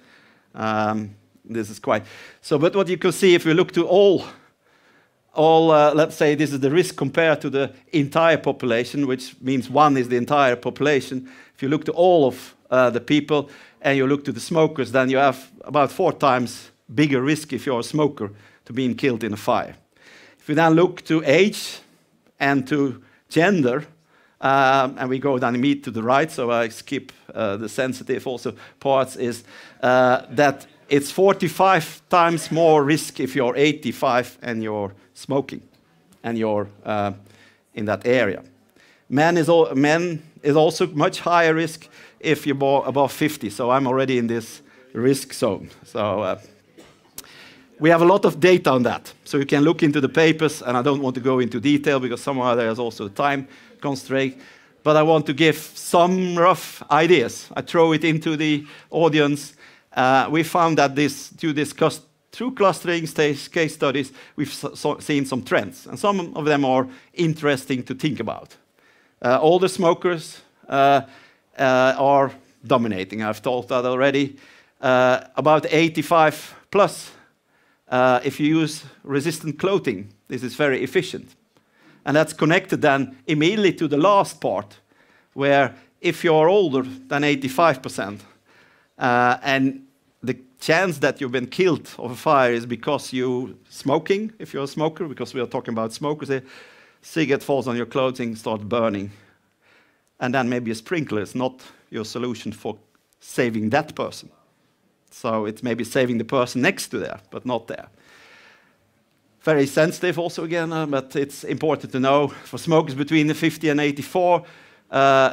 This is quite... So, but what you can see, if we look to all all, let's say this is the risk compared to the entire population, which means one is the entire population. If you look to all of the people and you look to the smokers, then you have about 4 times bigger risk if you're a smoker to being killed in a fire. If you then look to age and to gender, and we go down immediately to the right, so I skip the sensitive also parts, is that it's 45 times more risk if you're 85 and you're smoking and you're in that area. Men is also much higher risk if you're above 50, so I'm already in this risk zone. So we have a lot of data on that, so you can look into the papers, and I don't want to go into detail because somewhere there's also a time constraint, but I want to give some rough ideas. I throw it into the audience. We found that through clustering case studies, we've seen some trends, and some of them are interesting to think about. Older smokers are dominating. I've told that already. About 85 plus, if you use resistant clothing, this is very efficient. And that's connected then immediately to the last part, where if you're older than 85%, and the chance that you've been killed of a fire is because you're smoking, if you're a smoker, because we are talking about smokers here, cigarette falls on your clothing, starts burning. And then maybe a sprinkler is not your solution for saving that person. So it's maybe saving the person next to there, but not there. Very sensitive also again, but it's important to know for smokers between the 50 and 84,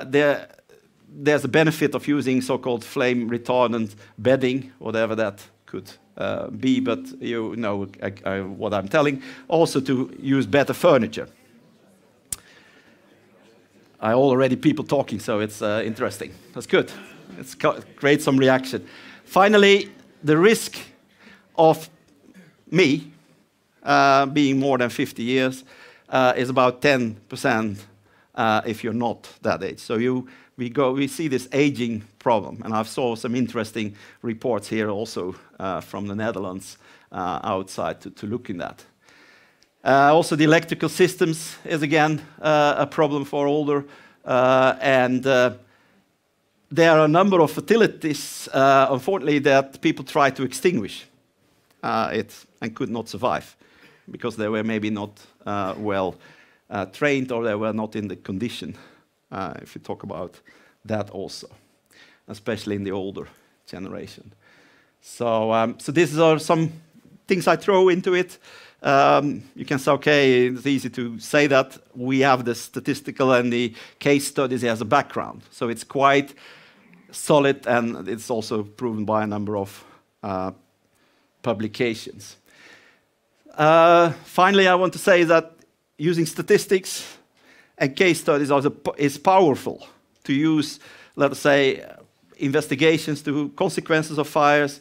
there's a benefit of using so-called flame retardant bedding, whatever that could be, but you know what I'm telling. Also to use better furniture. I already people talking, so it's interesting. That's good. It creates some reaction. Finally, the risk of me being more than 50 years is about 10% if you're not that age. So we see this aging problem, and I've saw some interesting reports here also from the Netherlands outside to look in that. Also, the electrical systems is again a problem for older, and there are a number of fatalities, unfortunately, that people try to extinguish it and could not survive because they were maybe not well trained, or they were not in the condition, if you talk about that also, especially in the older generation. So, so these are some things I throw into it. You can say, okay, it's easy to say that. We have the statistical and the case studies as a background. So it's quite solid, and it's also proven by a number of publications. Finally, I want to say that using statistics and case studies is powerful to use, let's say, investigations to consequences of fires,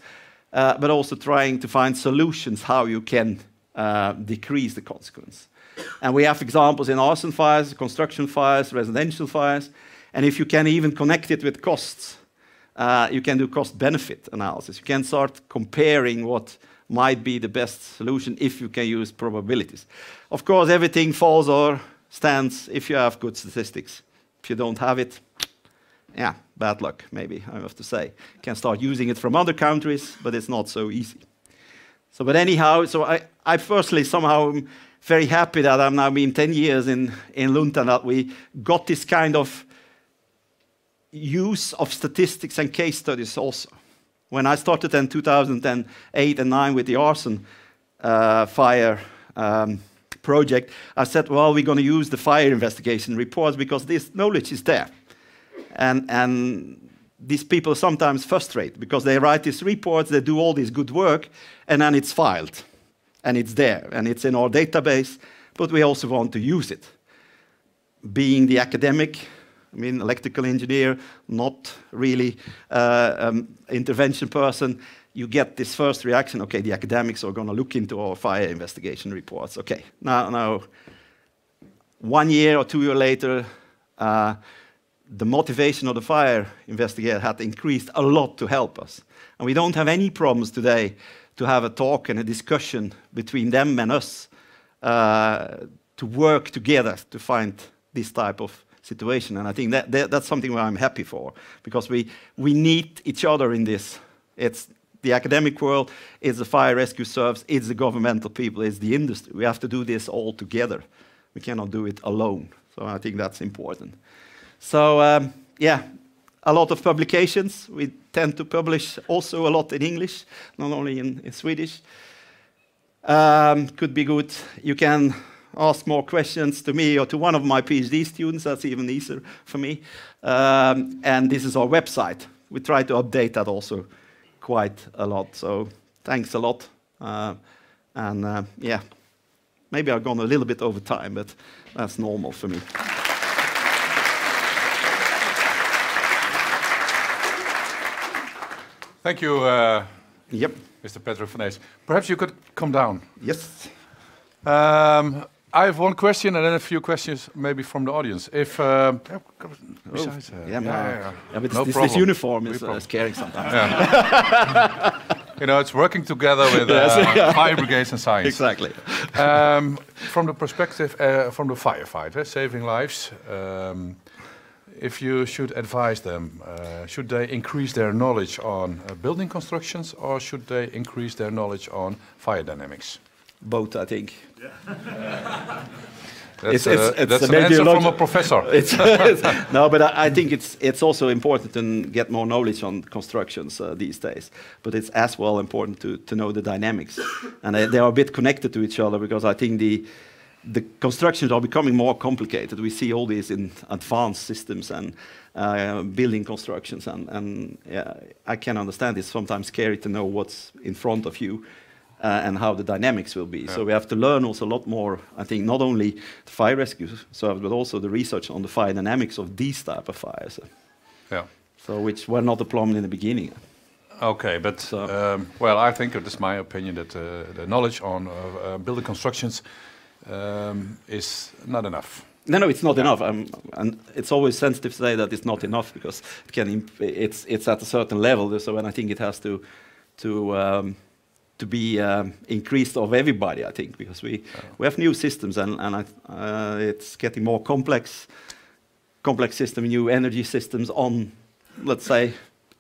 but also trying to find solutions how you can decrease the consequence. And we have examples in arson fires, construction fires, residential fires, and if you can even connect it with costs, you can do cost-benefit analysis. You can start comparing what might be the best solution if you can use probabilities. Of course, everything falls or stands if you have good statistics. If you don't have it, yeah, bad luck, maybe, I have to say. You can start using it from other countries, but it's not so easy. So, but anyhow, so I personally somehow am very happy that I've now been 10 years in Lund, and that we got this kind of use of statistics and case studies also. When I started in 2008 and 9 with the arson fire project, I said, well, we're going to use the fire investigation reports because this knowledge is there. And these people sometimes frustrate because they write these reports, they do all this good work, and then it's filed, and it's there, and it's in our database, but we also want to use it. Being the academic, I mean, electrical engineer, not really intervention person, you get this first reaction, okay, the academics are going to look into our fire investigation reports. Okay, now 1 year or 2 years later, the motivation of the fire investigator had increased a lot to help us. And we don't have any problems today to have a talk and a discussion between them and us to work together to find this type of situation. And I think that's something where I'm happy for, because we need each other in this. It's the academic world, it's the fire rescue service, it's the governmental people, it's the industry. We have to do this all together. We cannot do it alone. So I think that's important. So yeah, a lot of publications. We tend to publish also a lot in English, not only in Swedish. Could be good. You can ask more questions to me or to one of my PhD students. That's even easier for me. And this is our website. We try to update that also quite a lot. So thanks a lot. Yeah, maybe I've gone a little bit over time, but that's normal for me. Thank you, Mr. Patrick van Hees. Perhaps you could come down. Yes. I have one question and then a few questions maybe from the audience. If besides, this uniform is scaring sometimes. Yeah. You know, it's working together with fire brigades and science. Exactly. From the perspective from the firefighter, saving lives. If you should advise them, should they increase their knowledge on building constructions, or should they increase their knowledge on fire dynamics? Both, I think. Yeah. That's an answer from a professor. No, but I think it's also important to get more knowledge on constructions these days. But it's as well important to know the dynamics. And they are a bit connected to each other, because I think the constructions are becoming more complicated. We see all these in advanced systems and building constructions, and yeah, I can understand it's sometimes scary to know what's in front of you and how the dynamics will be. Yeah. So we have to learn also a lot more, I think, not only the fire rescue service, but also the research on the fire dynamics of these type of fires. Yeah. So which were not deployed in the beginning. Okay, but so. Well, I think it is my opinion that the knowledge on building constructions is not enough. No, it's not enough. And it's always sensitive to say that it's not enough, because it can it's at a certain level. So when I think it has to be increased of everybody, I think, because we have new systems, and it's getting more complex system, new energy systems on, let's say,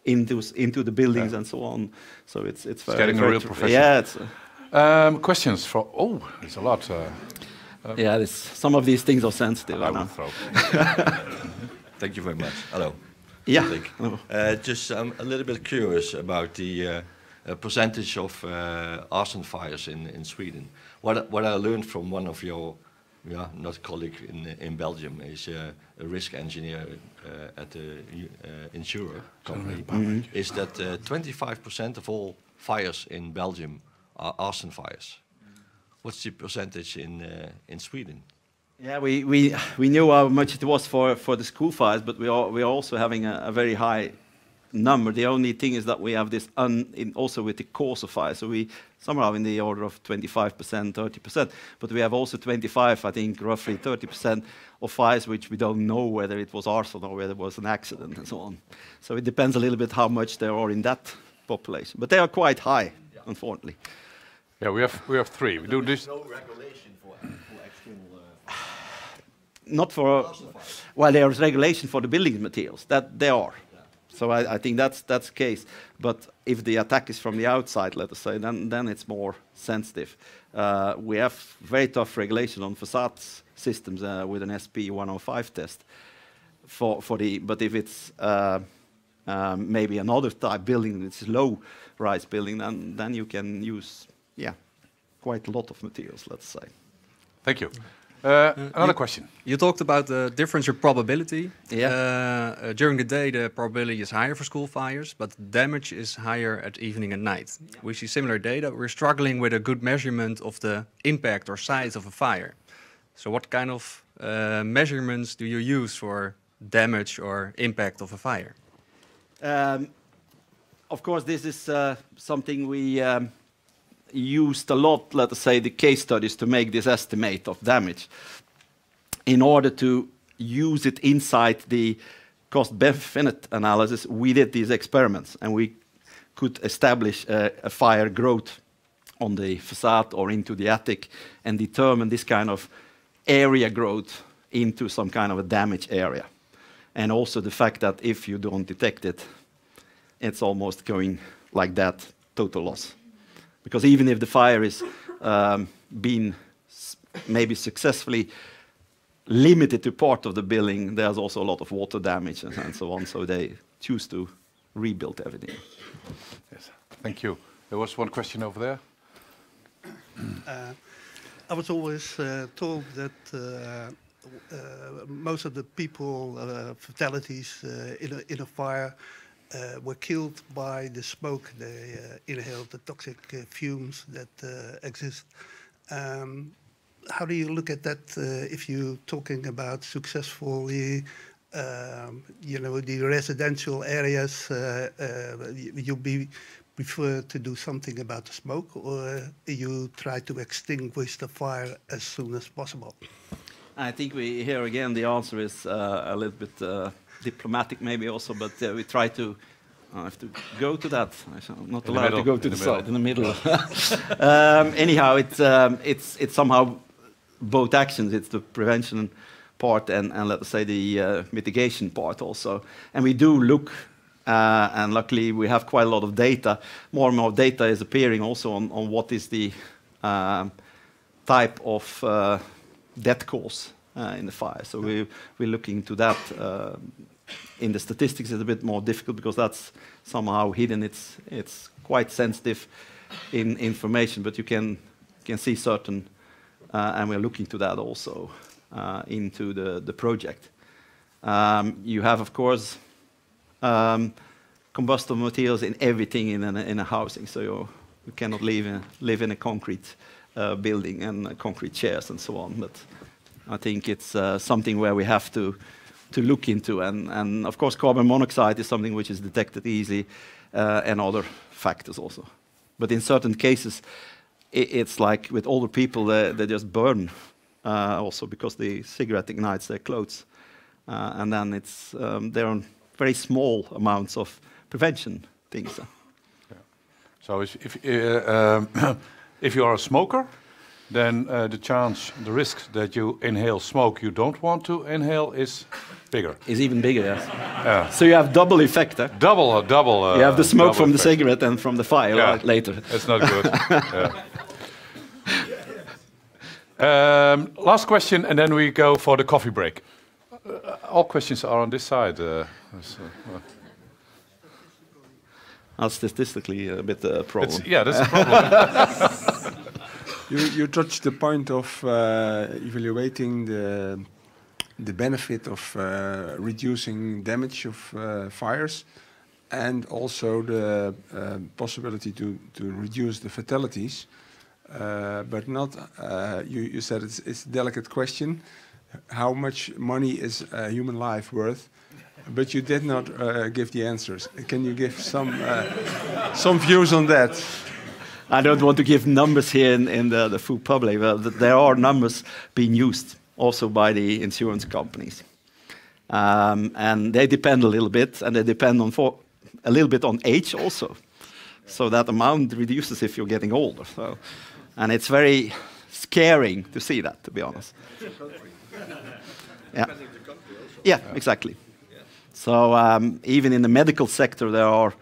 into the buildings and so on. So it's very getting a real profession. Yeah. Questions for? Oh, there's a lot. Yeah, some of these things are sensitive. I will throw. Thank you very much. Hello. Yeah. Hello. Just I'm a little bit curious about the percentage of arson fires in Sweden. What I learned from one of your not colleague in Belgium is a risk engineer at the insurer company. Mm-hmm. Is that 25% of all fires in Belgium are arson fires. What's the percentage in Sweden? Yeah, we knew how much it was for the school fires, but we are also having a very high number. The only thing is that we have this also with the cause of fire, so we somehow in the order of 25%, 30%, but we have also 25, I think roughly 30% of fires which we don't know whether it was arson or whether it was an accident and so on. So it depends a little bit how much there are in that population, but they are quite high, unfortunately. Yeah, we have three. We do this. No regulation for external. Not for. Well, there is regulation for the building materials. That there are. Yeah. So I think that's the case. But if the attack is from the outside, let us say, then it's more sensitive. We have very tough regulation on facade systems with an SP-105 test. But if it's maybe another type building, it's low-rise building, then you can use. Yeah, quite a lot of materials, let's say. Thank you. Another question. You talked about the difference in probability. Yeah. During the day, the probability is higher for school fires, but damage is higher at evening and night. Yeah. We see similar data. We're struggling with a good measurement of the impact or size of a fire. So what kind of measurements do you use for damage or impact of a fire? Of course, this is something we... used a lot, let us say, the case studies to make this estimate of damage in order to use it inside the cost-benefit analysis. We did these experiments and we could establish a fire growth on the facade or into the attic and determine this kind of area growth into some kind of a damaged area. And also the fact that if you don't detect it, it's almost going like that, total loss. Because even if the fire is being maybe successfully limited to part of the building, there's also a lot of water damage and so on, so they choose to rebuild everything. Yes, thank you. There was one question over there. I was always told that most of the people, fatalities in a fire were killed by the smoke. They inhaled the toxic fumes that exist. How do you look at that if you're talking about successfully, you know, the residential areas? You prefer to do something about the smoke, or you try to extinguish the fire as soon as possible? I think we here again the answer is a little bit diplomatic, maybe also, but we try to. I have to go to that. I'm not allowed to go to the side in the middle. Anyhow, it's somehow both actions. It's the prevention part and let's say the mitigation part also. And we do look, and luckily we have quite a lot of data. More and more data is appearing also on what is the type of death cause in the fire. So we're looking into that. In the statistics, it's a bit more difficult because that's somehow hidden. It's quite sensitive in information, but you can see certain, and we're looking to that also into the project. You have, of course, combustible materials in everything in a housing, so you cannot live in a concrete building and concrete chairs and so on. But I think it's something where we have to look into, and of course carbon monoxide is something which is detected easy, and other factors also. But in certain cases, it's like with older people, they just burn also because the cigarette ignites their clothes, and then it's there are very small amounts of prevention things. Yeah. So if you are a smoker, then the chance, the risk that you inhale smoke you don't want to inhale is bigger. Is even bigger, yes. So you have double effect, eh? Double. You have the smoke from effect. The cigarette and from the fire, yeah. Right, later. It's not good. Yeah. Last question, and then we go for the coffee break. All questions are on this side. That's statistically a bit a problem. Yeah, that's a problem. You touched the point of evaluating the benefit of reducing damage of fires, and also the possibility to reduce the fatalities. But not you said it's a delicate question. How much money is a human life worth? But you did not give the answers. Can you give some views on that? I don't want to give numbers here in the full public, but there are numbers being used also by the insurance companies. And they depend a little bit, and they depend on a little bit on age also. So that amount reduces if you're getting older. So. And it's very scaring to see that, to be honest. Yeah, yeah, exactly. So even in the medical sector, there are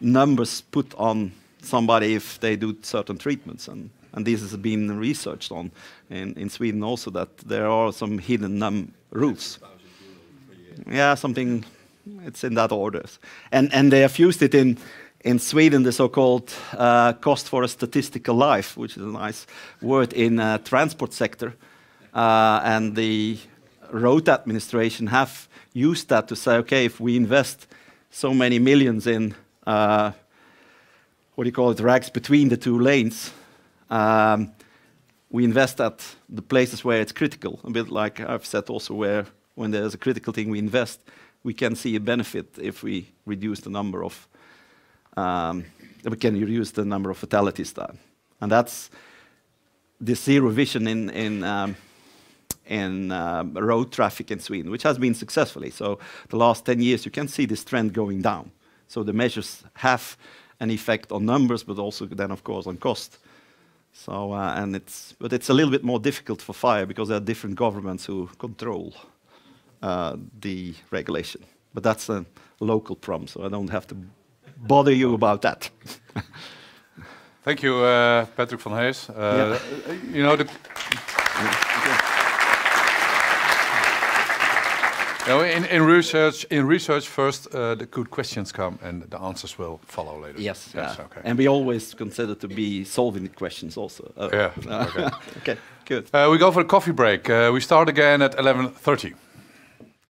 numbers put on somebody if they do certain treatments, and this has been researched on in Sweden also, that there are some hidden rules. Yeah, something, it's in that order. And they have used it in Sweden, the so-called cost for a statistical life, which is a nice word in transport sector, and the road administration have used that to say, okay, if we invest so many millions in what do you call it, racks between the two lanes. We invest at the places where it's critical, a bit like I've said also, where when there's a critical thing we invest, we can see a benefit if we reduce the number of, we can reduce the number of fatalities there. And that's the zero vision in road traffic in Sweden, which has been successfully. So the last 10 years, you can see this trend going down. So the measures have an effect on numbers, but also then, of course, on cost. So, but it's a little bit more difficult for fire because there are different governments who control the regulation. But that's a local problem, so I don't have to bother you about that. Thank you, Patrick van Hees. You know, in research first the good questions come and the answers will follow later. Yes, yes, okay. And we always consider to be solving the questions also. Okay, good. We go for a coffee break. We start again at 11:30.